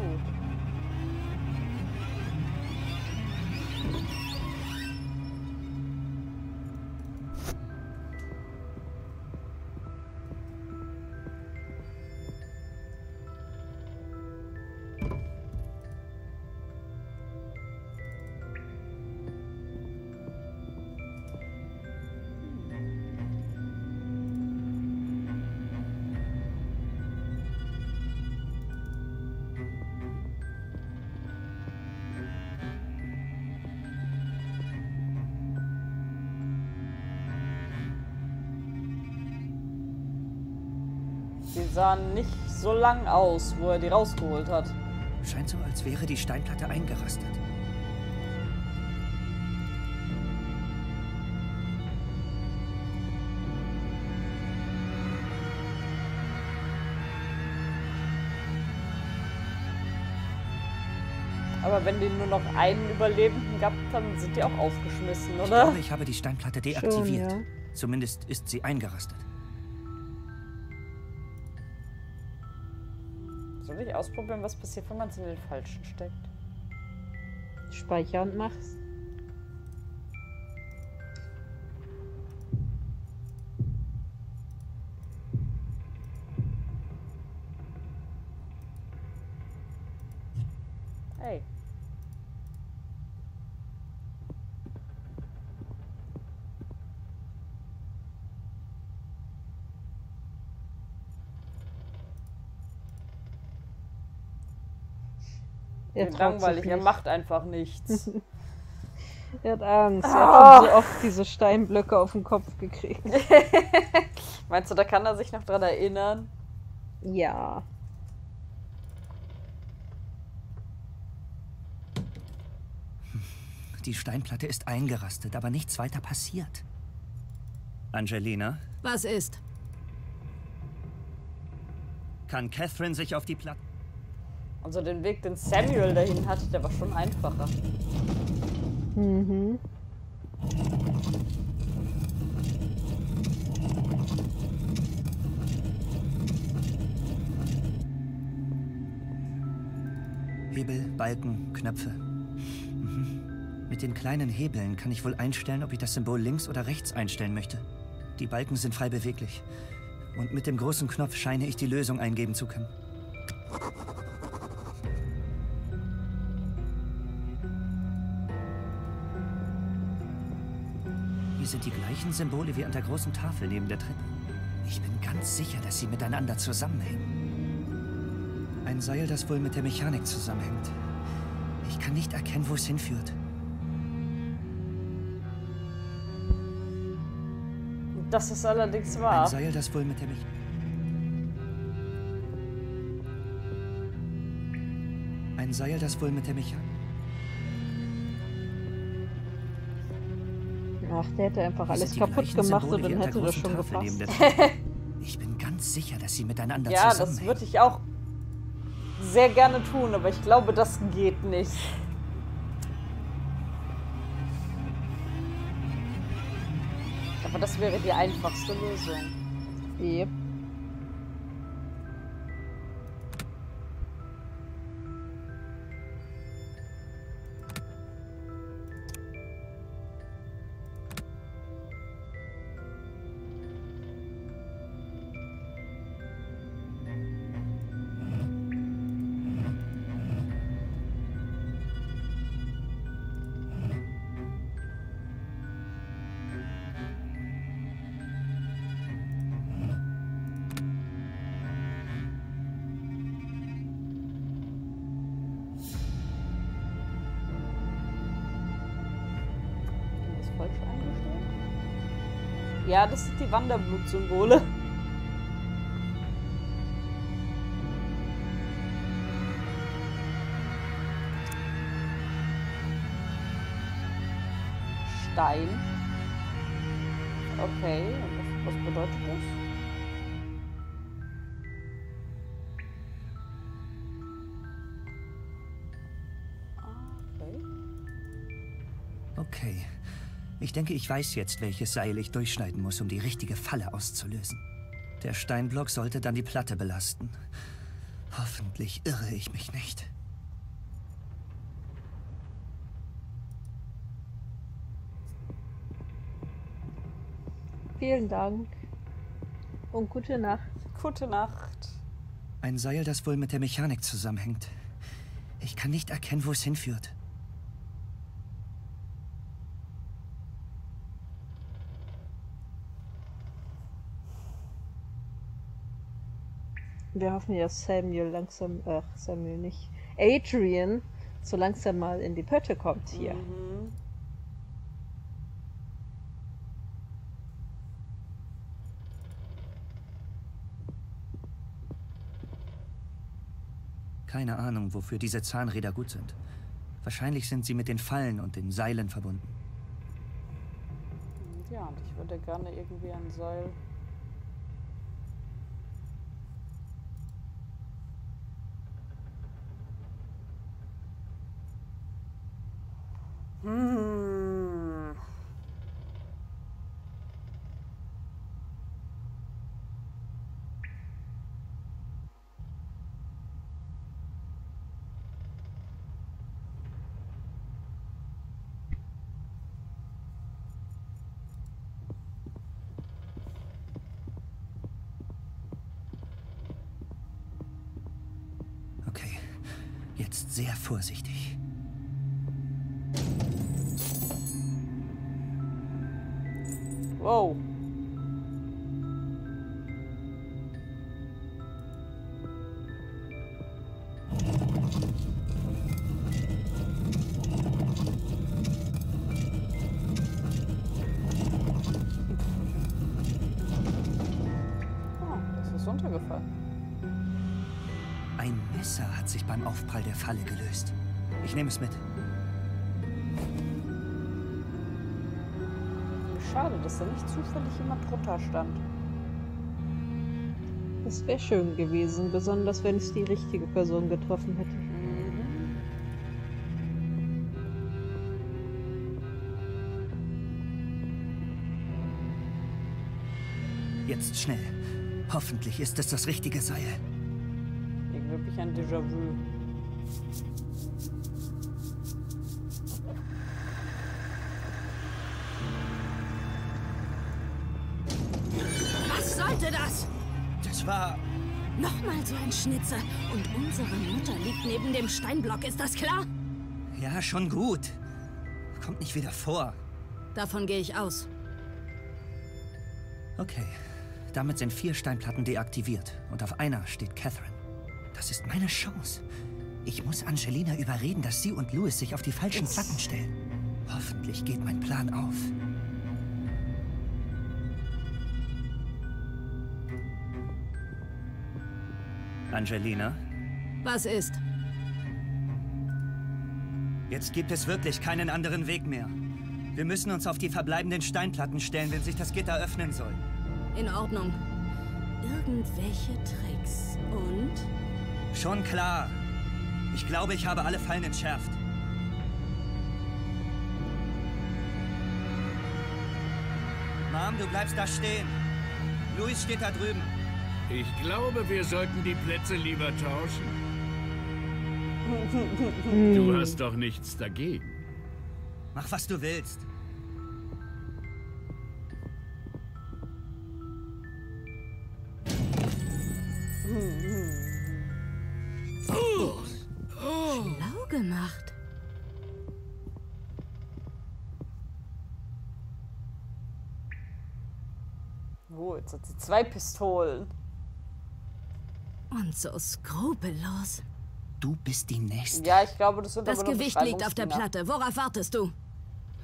Sahen nicht so lang aus, wo er die rausgeholt hat. Scheint so, als wäre die Steinplatte eingerastet. Aber wenn die nur noch einen Überlebenden gab, dann sind die auch aufgeschmissen, oder? Ich glaube, ich habe die Steinplatte deaktiviert. Schon, ja. Zumindest ist sie eingerastet. Soll ich ausprobieren, was passiert, wenn man es in den falschen steckt? Speichern und mach's. Hey. Er langweilig, er macht einfach nichts. Er hat Angst, er hat schon so oft diese Steinblöcke auf den Kopf gekriegt. Meinst du, da kann er sich noch dran erinnern? Ja. Die Steinplatte ist eingerastet, aber nichts weiter passiert. Angelina? Was ist? Kann Katherine sich auf die Platte... Also den Weg, den Samuel dahin hatte, der war schon einfacher. Mhm. Hebel, Balken, Knöpfe. Mhm. Mit den kleinen Hebeln kann ich wohl einstellen, ob ich das Symbol links oder rechts einstellen möchte. Die Balken sind frei beweglich. Und mit dem großen Knopf scheine ich die Lösung eingeben zu können. Sind die gleichen Symbole wie an der großen Tafel neben der Treppe. Ich bin ganz sicher, dass sie miteinander zusammenhängen. Ein Seil, das wohl mit der Mechanik zusammenhängt. Ich kann nicht erkennen, wo es hinführt. Das ist allerdings wahr. Ein Seil, das wohl mit der Mechanik... Ein Seil, das wohl mit der Mechanik... Ach, der hätte einfach alles kaputt gemacht und dann hätte das schon gepasst. Ich bin ganz sicher, dass sie miteinander zusammenhängen. Ja, das würde ich auch sehr gerne tun, aber ich glaube, das geht nicht. Aber das wäre die einfachste Lösung. Yep. Ja, das sind die Wanderblut-Symbole. Stein. Okay, und was bedeutet das? Ich denke, ich weiß jetzt, welches Seil ich durchschneiden muss, um die richtige Falle auszulösen. Der Steinblock sollte dann die Platte belasten. Hoffentlich irre ich mich nicht. Vielen Dank. Und gute Nacht. Gute Nacht. Ein Seil, das wohl mit der Mechanik zusammenhängt. Ich kann nicht erkennen, wo es hinführt. Wir hoffen, dass Samuel langsam, Samuel nicht, Adrian so langsam mal in die Pötte kommt hier. Mhm. Keine Ahnung, wofür diese Zahnräder gut sind. Wahrscheinlich sind sie mit den Fallen und den Seilen verbunden. Ja, und ich würde gerne irgendwie ein Seil... Hm. Okay, jetzt sehr vorsichtig. Wow. Oh, das ist runtergefallen. Ein Messer hat sich beim Aufprall der Falle gelöst. Ich nehme es mit. Schade, dass da nicht zufällig jemand drunter stand. Das wäre schön gewesen, besonders wenn es die richtige Person getroffen hätte. Jetzt schnell. Hoffentlich ist es das richtige Seil. Ich habe wirklich ein Déjà-vu. Nochmal so ein Schnitzer. Und unsere Mutter liegt neben dem Steinblock, ist das klar? Ja, schon gut. Kommt nicht wieder vor. Davon gehe ich aus. Okay, Damit sind 4 Steinplatten deaktiviert und auf einer steht Katherine. Das ist meine Chance. Ich muss Angelina überreden, dass sie und Louis sich auf die falschen Platten stellen. Hoffentlich geht mein Plan auf. Angelina? Was ist? Jetzt gibt es wirklich keinen anderen Weg mehr. Wir müssen uns auf die verbleibenden Steinplatten stellen, wenn sich das Gitter öffnen soll. In Ordnung. Irgendwelche Tricks und? Schon klar. Ich glaube, ich habe alle Fallen entschärft. Mom, du bleibst da stehen. Louis steht da drüben. Ich glaube, wir sollten die Plätze lieber tauschen. Du hast doch nichts dagegen. Mach, was du willst. Schlau gemacht. Wo, jetzt hat sie 2 Pistolen. Und so skrupellos. Du bist die Nächste. Ja, ich glaube, das wird aber noch Gewicht liegt auf der Platte. Worauf wartest du?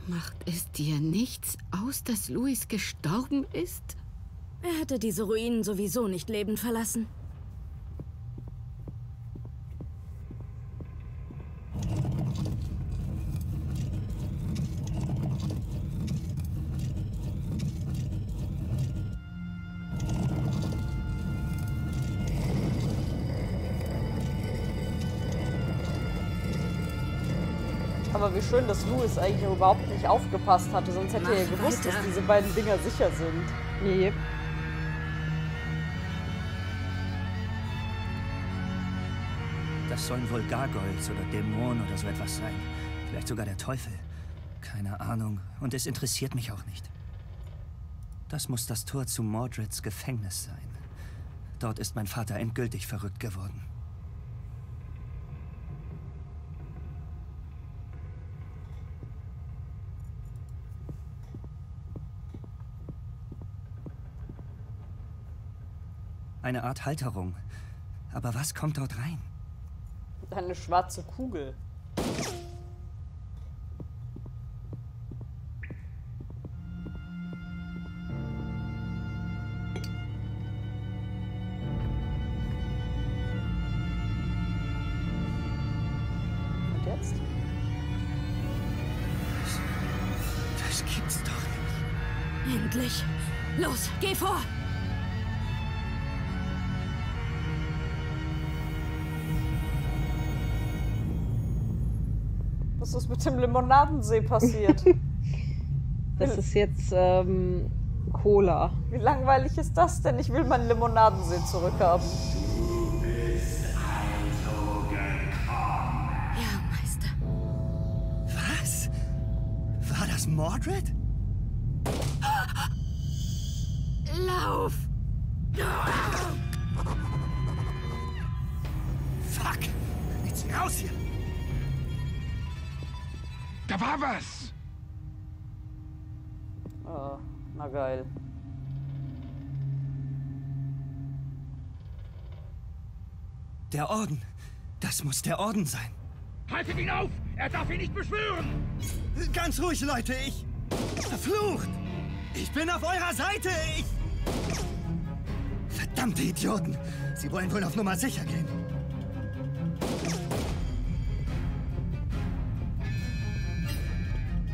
Macht es dir nichts aus, dass Louis gestorben ist? Er hätte diese Ruinen sowieso nicht lebend verlassen. Aber wie schön, dass Louis eigentlich überhaupt nicht aufgepasst hatte, sonst hätte er ja gewusst, dass diese beiden Dinger sicher sind. Yep. Das sollen wohl Gargoyles oder Dämonen oder so etwas sein. Vielleicht sogar der Teufel. Keine Ahnung. Und es interessiert mich auch nicht. Das muss das Tor zu Mordreds Gefängnis sein. Dort ist mein Vater endgültig verrückt geworden. Eine Art Halterung. Aber was kommt dort rein? Eine schwarze Kugel. Und jetzt? Das gibt's doch nicht. Endlich. Los, geh vor! Was ist mit dem Limonadensee passiert? Das ist jetzt Cola. Wie langweilig ist das denn? Ich will meinen Limonadensee zurückhaben. Du bist also gekommen. Ja, Meister. Was? War das Mordred? Lauf! Fuck! Jetzt raus hier! Da war was! Oh, na geil. Der Orden. Das muss der Orden sein. Haltet ihn auf! Er darf ihn nicht beschwören! Ganz ruhig, Leute. Ich... Verflucht! Ich bin auf eurer Seite! Ich... Verdammte Idioten! Sie wollen wohl auf Nummer sicher gehen.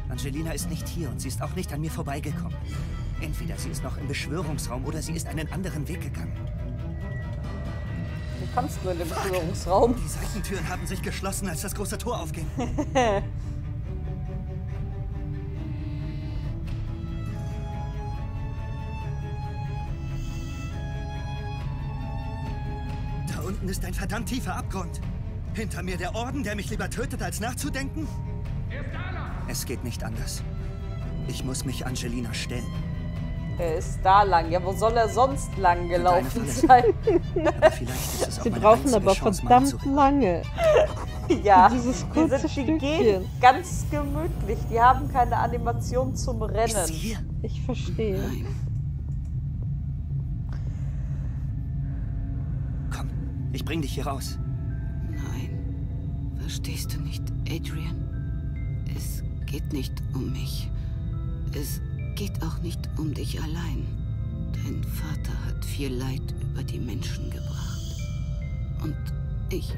Angelina ist nicht hier und sie ist auch nicht an mir vorbeigekommen. Entweder sie ist noch im Beschwörungsraum oder sie ist einen anderen Weg gegangen. Du kannst nur in den Beschwörungsraum. Die Seitentüren haben sich geschlossen, als das große Tor aufging. Da unten ist ein verdammt tiefer Abgrund. Hinter mir der Orden, der mich lieber tötet, als nachzudenken. Es geht nicht anders. Ich muss mich Angelina stellen. Er ist da lang. Ja, wo soll er sonst lang gelaufen sein? Aber vielleicht ist es auch meine einzige Chance, mal zu reden. Sie brauchen aber verdammt lange. Ja, dieses kurze Stückchen. Die gehen ganz gemütlich. Die haben keine Animation zum Rennen. Ich verstehe. Ich bring dich hier raus. Nein. Verstehst du nicht, Adrian? Es geht nicht um mich. Es geht auch nicht um dich allein. Dein Vater hat viel Leid über die Menschen gebracht. Und ich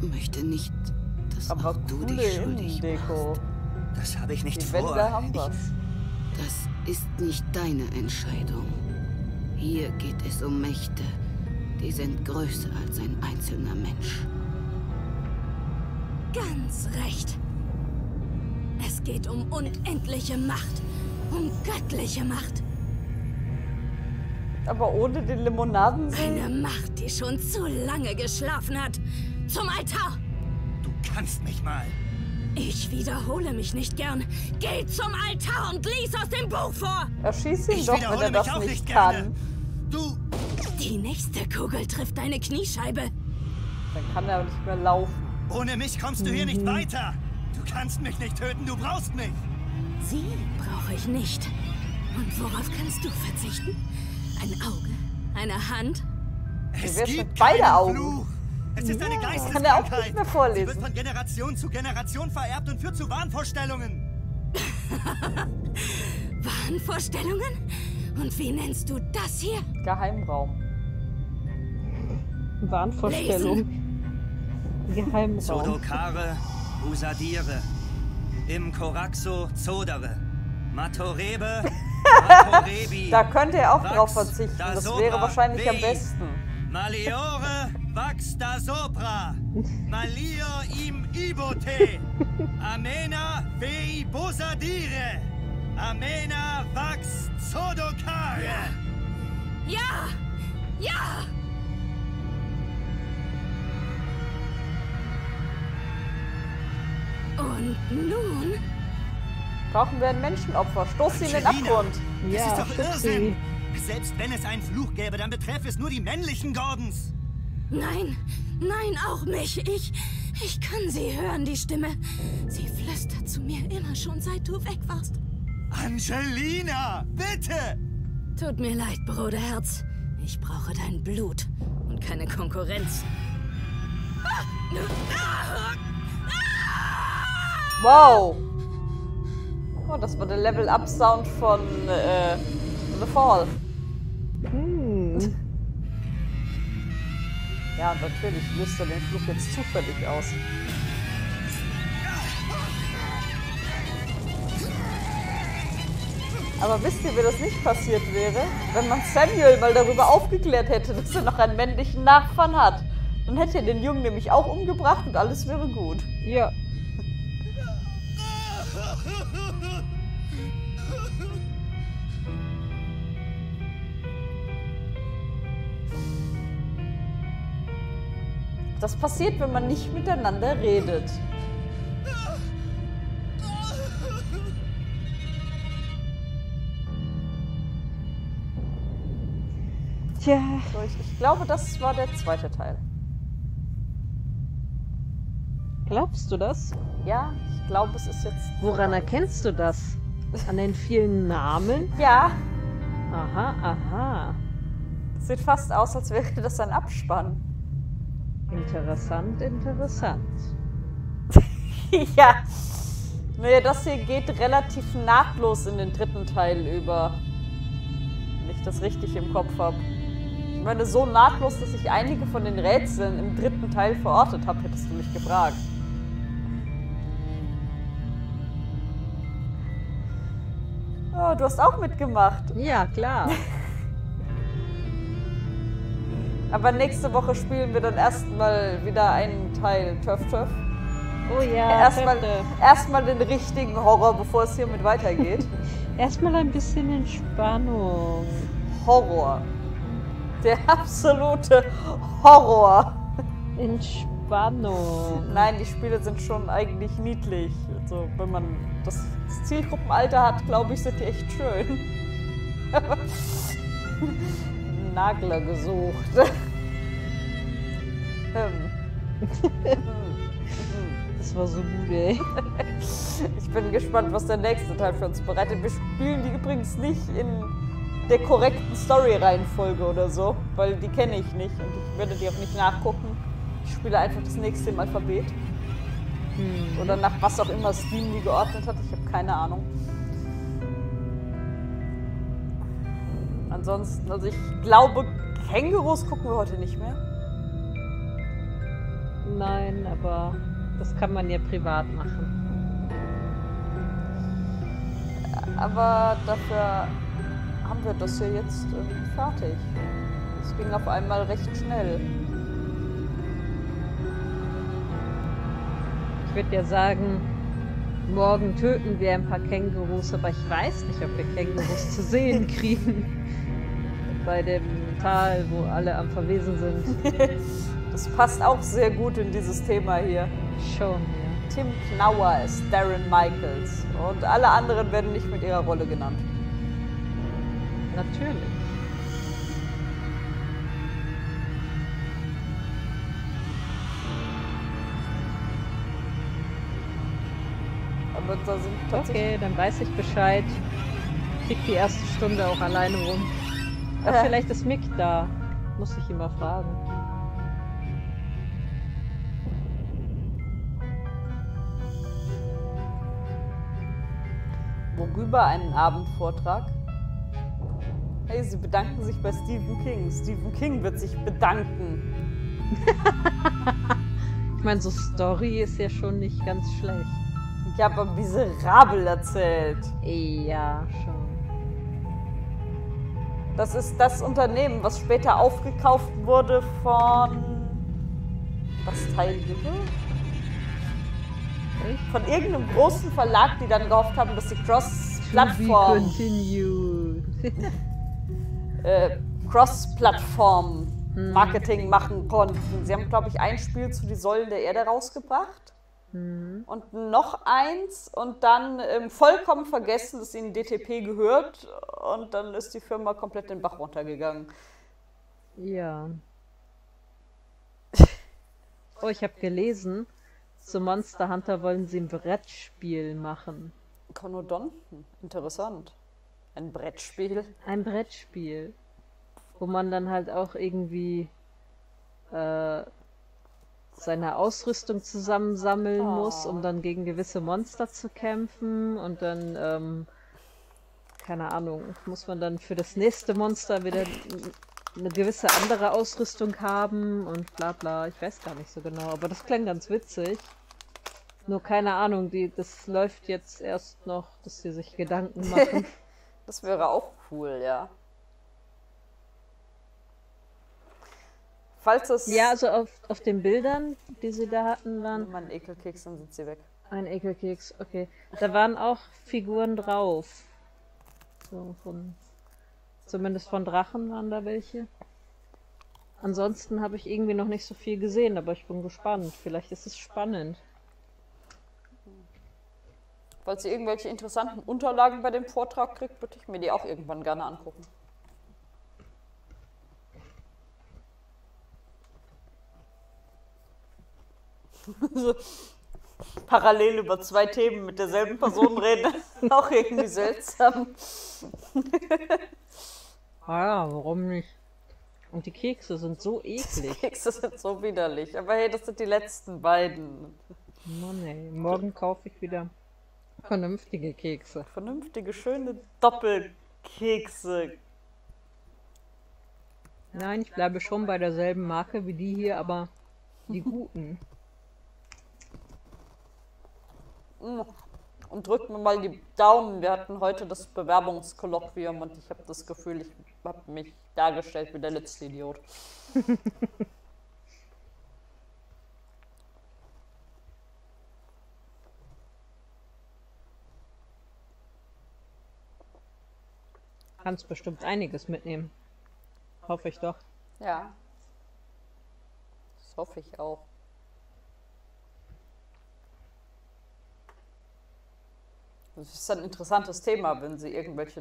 möchte nicht, dass auch du dich schuldig machst. Das habe ich nicht vor. Das ist nicht deine Entscheidung. Hier geht es um Mächte. Die sind größer als ein einzelner Mensch. Ganz recht. Es geht um unendliche Macht. Um göttliche Macht. Aber ohne den Limonaden-Sinn. Eine Macht, die schon zu lange geschlafen hat. Zum Altar! Du kannst mich mal. Ich wiederhole mich nicht gern. Geh zum Altar und lies aus dem Buch vor! Erschieß ihn doch, wenn er das nicht kann. Du! Die nächste Kugel trifft deine Kniescheibe. Dann kann er nicht mehr laufen. Ohne mich kommst du hier nicht weiter. Du kannst mich nicht töten, du brauchst mich. Sie brauche ich nicht. Und worauf kannst du verzichten? Ein Auge? Eine Hand? Es gibt beide Augen. Fluch. Es ist eine Geisteskrankheit. Sie wird von Generation zu Generation vererbt und führt zu Wahnvorstellungen. Wahnvorstellungen? Und wie nennst du das hier? Geheimraum. Wahnvorstellung. Geheimraum. Sodokare, Usadire. Im Koraxo, Zodere. Matorebe, Matorebi. Da könnt ihr auch drauf verzichten. Das wäre wahrscheinlich am besten. Maliore, Vax da Sopra. Malio im Ibote. Amena, Vei Bosadire. Amena, Vax Zodokare. Ja! Ja! Und nun? Brauchen wir ein Menschenopfer. Stoß sie in den Abgrund. Ja, das ist doch Irrsinn. Selbst wenn es einen Fluch gäbe, dann beträfe es nur die männlichen Gordons. Nein, nein, auch mich. Ich kann sie hören, die Stimme. Sie flüstert zu mir immer schon, seit du weg warst. Angelina, bitte! Tut mir leid, Bruderherz. Ich brauche dein Blut und keine Konkurrenz. Wow! Oh, das war der Level-Up-Sound von The Fall. Ja, und natürlich löst er den Fluch jetzt zufällig aus. Aber wisst ihr, wie das nicht passiert wäre? Wenn man Samuel mal darüber aufgeklärt hätte, dass er noch einen männlichen Nachfahren hat. Dann hätte er den Jungen nämlich auch umgebracht und alles wäre gut. Ja. Das passiert, wenn man nicht miteinander redet. Tja. So, ich glaube, das war der zweite Teil. Glaubst du das? Ja, ich glaube, es ist jetzt... Woran erkennst du das? An den vielen Namen? Ja. Aha, aha. Sieht fast aus, als wäre das ein Abspann. Interessant, interessant. Ja. Naja, das hier geht relativ nahtlos in den dritten Teil über. Wenn ich das richtig im Kopf habe. Ich meine, so nahtlos, dass ich einige von den Rätseln im dritten Teil verortet habe, hättest du mich gefragt. Oh, du hast auch mitgemacht. Ja, klar. Aber nächste Woche spielen wir dann erstmal wieder einen Teil Töff-Töff. Oh ja, erstmal den richtigen Horror, bevor es hiermit weitergeht. Erstmal ein bisschen Entspannung. Horror. Der absolute Horror. Entspannung. Nein, die Spiele sind schon eigentlich niedlich. Also, wenn man das Zielgruppenalter hat, glaube ich, sind die echt schön. Nagler gesucht. Das war so gut, ey. Ich bin gespannt, was der nächste Teil für uns bereitet. Wir spielen die übrigens nicht in der korrekten Story-Reihenfolge oder so, weil die kenne ich nicht und ich werde die auch nicht nachgucken. Ich spiele einfach das nächste im Alphabet. Hm. Oder nach was auch immer Steam die geordnet hat. Ich habe keine Ahnung. Ansonsten, also ich glaube, Kängurus gucken wir heute nicht mehr. Nein, aber das kann man ja privat machen. Aber dafür haben wir das hier jetzt fertig. Das ging auf einmal recht schnell. Ich würde ja sagen, morgen töten wir ein paar Kängurus, aber ich weiß nicht, ob wir Kängurus zu sehen kriegen. Bei dem Tal, wo alle am Verwesen sind. Das passt auch sehr gut in dieses Thema hier. Schon. Tim Knauer ist Darren Michaels und alle anderen werden nicht mit ihrer Rolle genannt. Natürlich. Aber da sind tatsächlich... Okay, dann weiß ich Bescheid. Ich krieg die erste Stunde auch alleine rum. Aber vielleicht ist Mick da. Muss ich ihn mal fragen. Worüber einen Abendvortrag? Hey, sie bedanken sich bei Stephen King. Stephen King wird sich bedanken. Ich meine, so Story ist ja schon nicht ganz schlecht. Ich habe aber miserabel erzählt. Ja, schon. Das ist das Unternehmen, was später aufgekauft wurde von... Von irgendeinem großen Verlag, die dann gehofft haben, dass die Cross-Plattform... Cross-Plattform-Marketing machen konnten. Sie haben, glaube ich, ein Spiel zu Die Säulen der Erde rausgebracht. Mhm. Und noch eins und dann vollkommen vergessen, dass ihnen DTP gehört. Und dann ist die Firma komplett den Bach runtergegangen. Ja. Oh, ich habe gelesen... Zu Monster Hunter wollen sie ein Brettspiel machen. Konodonten, interessant. Ein Brettspiel? Ein Brettspiel, wo man dann halt auch irgendwie seine Ausrüstung zusammensammeln muss, um dann gegen gewisse Monster zu kämpfen. Und dann, keine Ahnung, muss man dann für das nächste Monster wieder eine gewisse andere Ausrüstung haben und bla bla. Ich weiß gar nicht so genau, aber das klang ganz witzig. Nur keine Ahnung, das läuft jetzt erst noch, dass sie sich Gedanken machen. Das wäre auch cool, ja. Falls es... Ja, also auf den Bildern, die sie da hatten, waren... Ein Ekelkeks, dann sind sie weg. Ein Ekelkeks, okay. Da waren auch Figuren drauf. So von... Zumindest von Drachen waren da welche. Ansonsten habe ich irgendwie noch nicht so viel gesehen, aber ich bin gespannt. Vielleicht ist es spannend. Falls ihr irgendwelche interessanten Unterlagen bei dem Vortrag kriegt, würde ich mir die auch irgendwann gerne angucken. Parallel über zwei Themen mit derselben Person reden, auch irgendwie seltsam. Ja, warum nicht? Und die Kekse sind so eklig. Die Kekse sind so widerlich. Aber hey, das sind die letzten beiden. Mann, ey. Morgen kaufe ich wieder vernünftige Kekse. Vernünftige, schöne Doppelkekse. Nein, ich bleibe schon bei derselben Marke wie die hier, aber die guten. Und drückt mir mal die Daumen. Wir hatten heute das Bewerbungskolloquium und ich habe das Gefühl, ich habe mich dargestellt wie der letzte Idiot. Kannst bestimmt einiges mitnehmen. Hoffe ich doch. Ja. Das hoffe ich auch. Das ist ein interessantes Thema, wenn sie irgendwelche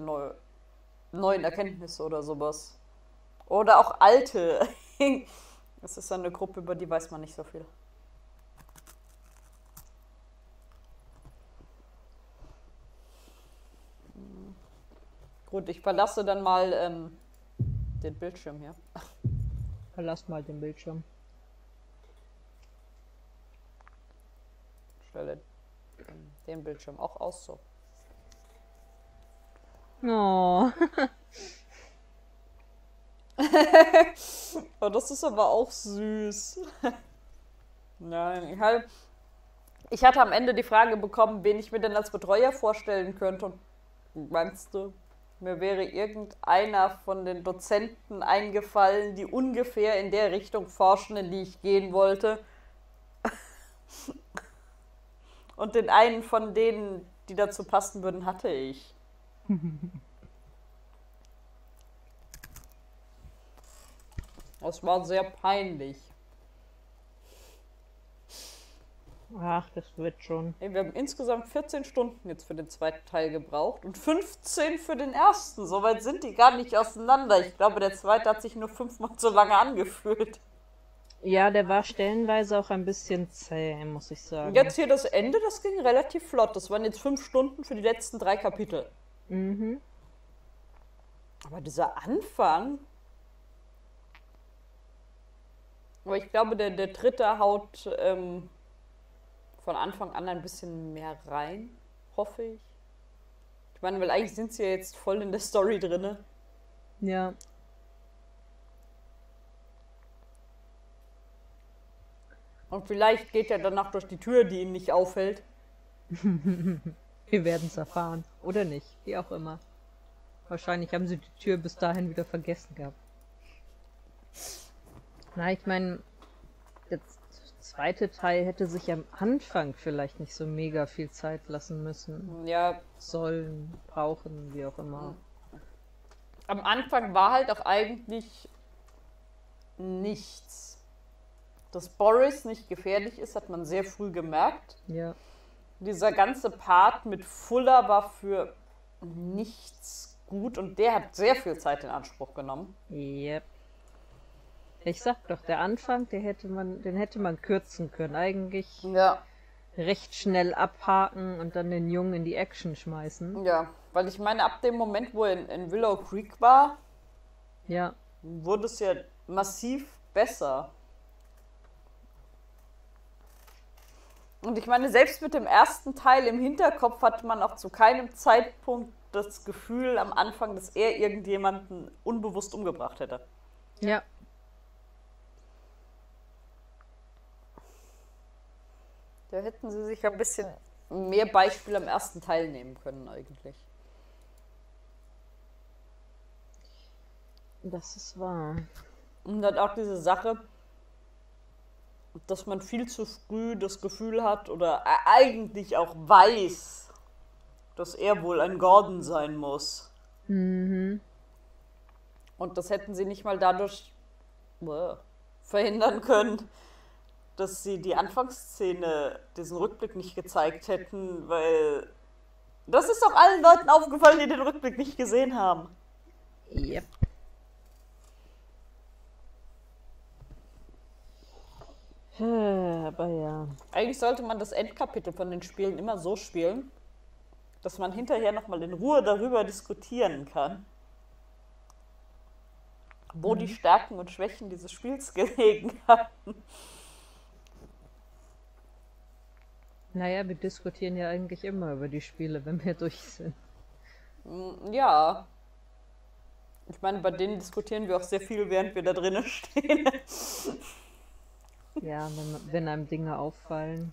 neuen Erkenntnisse oder sowas. Oder auch alte. Das ist eine Gruppe, über die weiß man nicht so viel. Gut, ich verlasse dann mal den Bildschirm hier. Verlass mal den Bildschirm. Schwelle den Bildschirm auch aus. So. Oh. Oh, das ist aber auch süß. Nein, ich hatte am Ende die Frage bekommen, wen ich mir denn als Betreuer vorstellen könnte. Und meinst du, mir wäre irgendeiner von den Dozenten eingefallen, die ungefähr in der Richtung forschen, in die ich gehen wollte. Und den einen von denen, die dazu passen würden, hatte ich. Das war sehr peinlich. Ach, das wird schon. Wir haben insgesamt 14 Stunden jetzt für den zweiten Teil gebraucht und 15 für den ersten. Soweit sind die gar nicht auseinander. Ich glaube, der zweite hat sich nur 5-mal so lange angefühlt. Ja, der war stellenweise auch ein bisschen zäh, muss ich sagen. Jetzt hier das Ende, das ging relativ flott. Das waren jetzt 5 Stunden für die letzten 3 Kapitel. Mhm. Aber dieser Anfang... Aber ich glaube, der dritte haut von Anfang an ein bisschen mehr rein, hoffe ich. Ich meine, weil eigentlich sind sie ja jetzt voll in der Story drinne. Ja. Und vielleicht geht er danach durch die Tür, die ihn nicht aufhält. Wir werden es erfahren. Oder nicht. Wie auch immer. Wahrscheinlich haben sie die Tür bis dahin wieder vergessen gehabt. Na, ich meine, der zweite Teil hätte sich am Anfang vielleicht nicht so mega viel Zeit lassen müssen. Ja. Sollen, brauchen, wie auch immer. Am Anfang war halt auch eigentlich nichts. Dass Boris nicht gefährlich ist, hat man sehr früh gemerkt. Ja. Dieser ganze Part mit Fuller war für nichts gut und der hat sehr viel Zeit in Anspruch genommen. Yep. Ich sag doch, der Anfang, den hätte man kürzen können. Eigentlich ja. Recht schnell abhaken und dann den Jungen in die Action schmeißen. Ja, weil ich meine, ab dem Moment, wo er in Willow Creek war, ja, wurde es ja massiv besser. Und ich meine, selbst mit dem ersten Teil im Hinterkopf hat man auch zu keinem Zeitpunkt das Gefühl am Anfang, dass er irgendjemanden unbewusst umgebracht hätte. Ja. Da hätten sie sich ein bisschen mehr Beispiel am ersten Teil nehmen können eigentlich. Das ist wahr. Und dann auch diese Sache, dass man viel zu früh das Gefühl hat oder eigentlich auch weiß, dass er wohl ein Gordon sein muss. Mhm. Und das hätten sie nicht mal dadurch verhindern können, dass sie die Anfangsszene, diesen Rückblick nicht gezeigt hätten, weil das ist doch allen Leuten aufgefallen, die den Rückblick nicht gesehen haben. Yep. Aber ja. Eigentlich sollte man das Endkapitel von den Spielen immer so spielen, dass man hinterher nochmal in Ruhe darüber diskutieren kann, wo die Stärken und Schwächen dieses Spiels gelegen haben. Naja, wir diskutieren ja eigentlich immer über die Spiele, wenn wir durch sind. Ja. Ich meine, bei denen diskutieren wir auch sehr viel, während wir da drinnen stehen. Ja, wenn einem Dinge auffallen.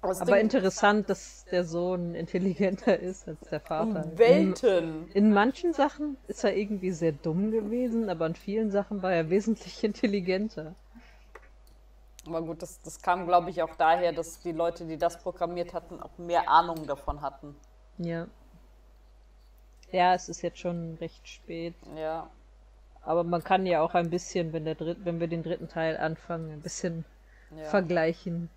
Aber interessant, dass der Sohn intelligenter ist als der Vater. Welten! In manchen Sachen ist er irgendwie sehr dumm gewesen, aber in vielen Sachen war er wesentlich intelligenter. Aber gut, das kam, glaube ich, auch daher, dass die Leute, die das programmiert hatten, auch mehr Ahnung davon hatten. Ja. Ja, es ist jetzt schon recht spät. Ja. Aber man kann ja auch ein bisschen, wenn wir den dritten Teil anfangen, ein bisschen vergleichen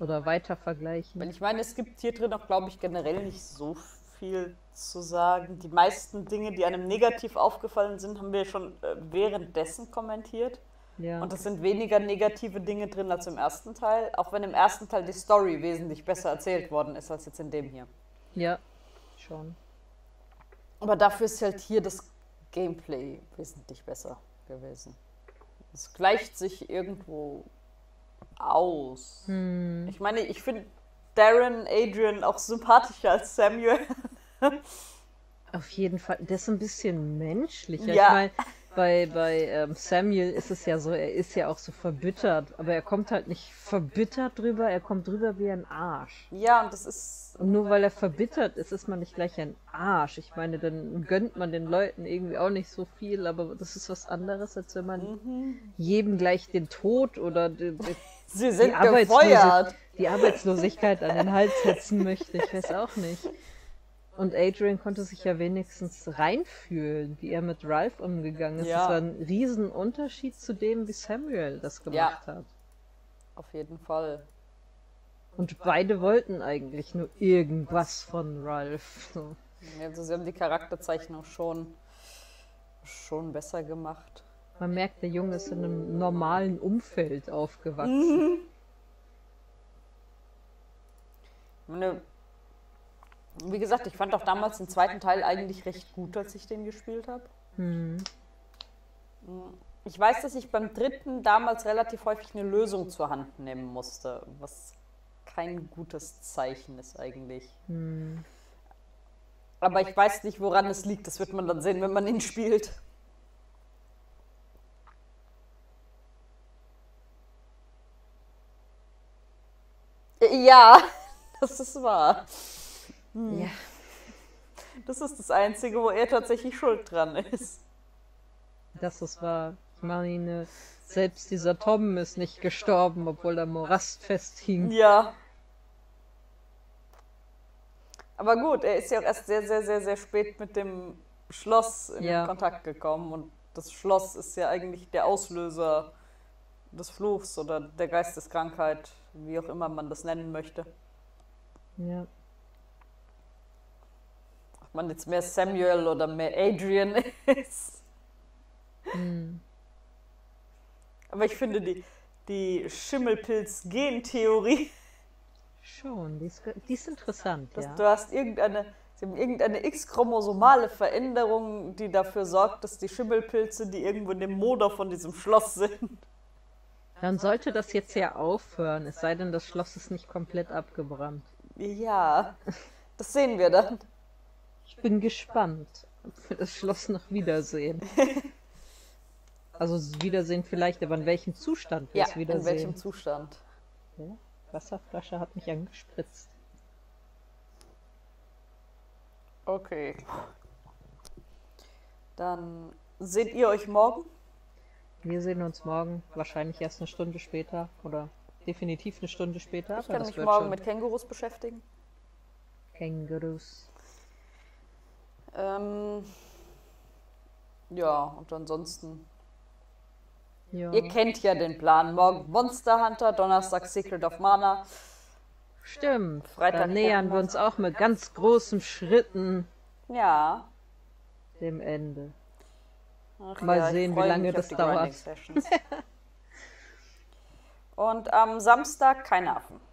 oder weiter vergleichen. Ich meine, es gibt hier drin auch, glaube ich, generell nicht so viel zu sagen. Die meisten Dinge, die einem negativ aufgefallen sind, haben wir schon währenddessen kommentiert. Ja. Und es sind weniger negative Dinge drin als im ersten Teil, auch wenn im ersten Teil die Story wesentlich besser erzählt worden ist als jetzt in dem hier. Ja, schon. Aber dafür ist halt hier das Gameplay wesentlich besser gewesen. Es gleicht sich irgendwo aus. Ich meine, ich finde, Darren, Adrian auch sympathischer als Samuel. Auf jeden Fall, der ist so ein bisschen menschlicher. Ja. Ich meine, bei Samuel ist es ja so, er ist ja auch so verbittert, aber er kommt halt nicht verbittert drüber, er kommt drüber wie ein Arsch. Ja, und das ist... Und nur weil er verbittert ist, ist man nicht gleich ein Arsch. Ich meine, dann gönnt man den Leuten irgendwie auch nicht so viel, aber das ist was anderes, als wenn man jedem gleich den Tod oder die Arbeitslosigkeit an den Hals setzen möchte. Ich weiß auch nicht. Und Adrian konnte sich ja wenigstens reinfühlen, wie er mit Ralph umgegangen ist. Ja. Das war ein Riesenunterschied zu dem, wie Samuel das gemacht hat. Auf jeden Fall. Und beide wollten eigentlich nur irgendwas von Ralph. Also sie haben die Charakterzeichnung schon besser gemacht. Man merkt, der Junge ist in einem normalen Umfeld aufgewachsen. Wie gesagt, ich fand auch damals den zweiten Teil eigentlich recht gut, als ich den gespielt habe. Ich weiß, dass ich beim dritten damals relativ häufig eine Lösung zur Hand nehmen musste, was kein gutes Zeichen ist eigentlich. Aber ich weiß nicht, woran es liegt. Das wird man dann sehen, wenn man ihn spielt. Ja, das ist wahr. Ja. Das ist das Einzige, wo er tatsächlich schuld dran ist. Das ist wahr. Ich meine, selbst dieser Tom ist nicht gestorben, obwohl er am Morast festhing. Ja. Aber gut, er ist ja auch erst sehr, sehr, sehr, sehr spät mit dem Schloss in Kontakt gekommen. Und das Schloss ist ja eigentlich der Auslöser des Fluchs oder der Geisteskrankheit, wie auch immer man das nennen möchte. Ja. Ob man jetzt mehr Samuel oder mehr Adrian ist. Aber ich finde die Schimmelpilz-Gentheorie schon, die ist interessant. Dass du hast sie haben irgendeine x-chromosomale Veränderung, die dafür sorgt, dass die Schimmelpilze, die irgendwo in dem Moder von diesem Schloss sind. Dann sollte das jetzt ja aufhören, es sei denn, das Schloss ist nicht komplett abgebrannt. Ja, das sehen wir dann. Ich bin gespannt, ob wir das Schloss noch wiedersehen. Also wiedersehen vielleicht, aber in welchem Zustand wir es wiedersehen. Ja, in welchem Zustand. Okay. Wasserflasche hat mich angespritzt. Okay. Dann seht ihr euch morgen? Wir sehen uns morgen, wahrscheinlich erst eine Stunde später oder definitiv eine Stunde später. Ich kann mich morgen mit Kängurus beschäftigen. Kängurus. Ja, und ansonsten... Ja. Ihr kennt ja den Plan. Morgen Monster Hunter, Donnerstag Secret of Mana. Stimmt. Freitag dann nähern wir uns auch mit ganz großen Schritten. Ja. Dem Ende. Ach, mal sehen, wie lange das dauert. Und am Samstag keine Affen.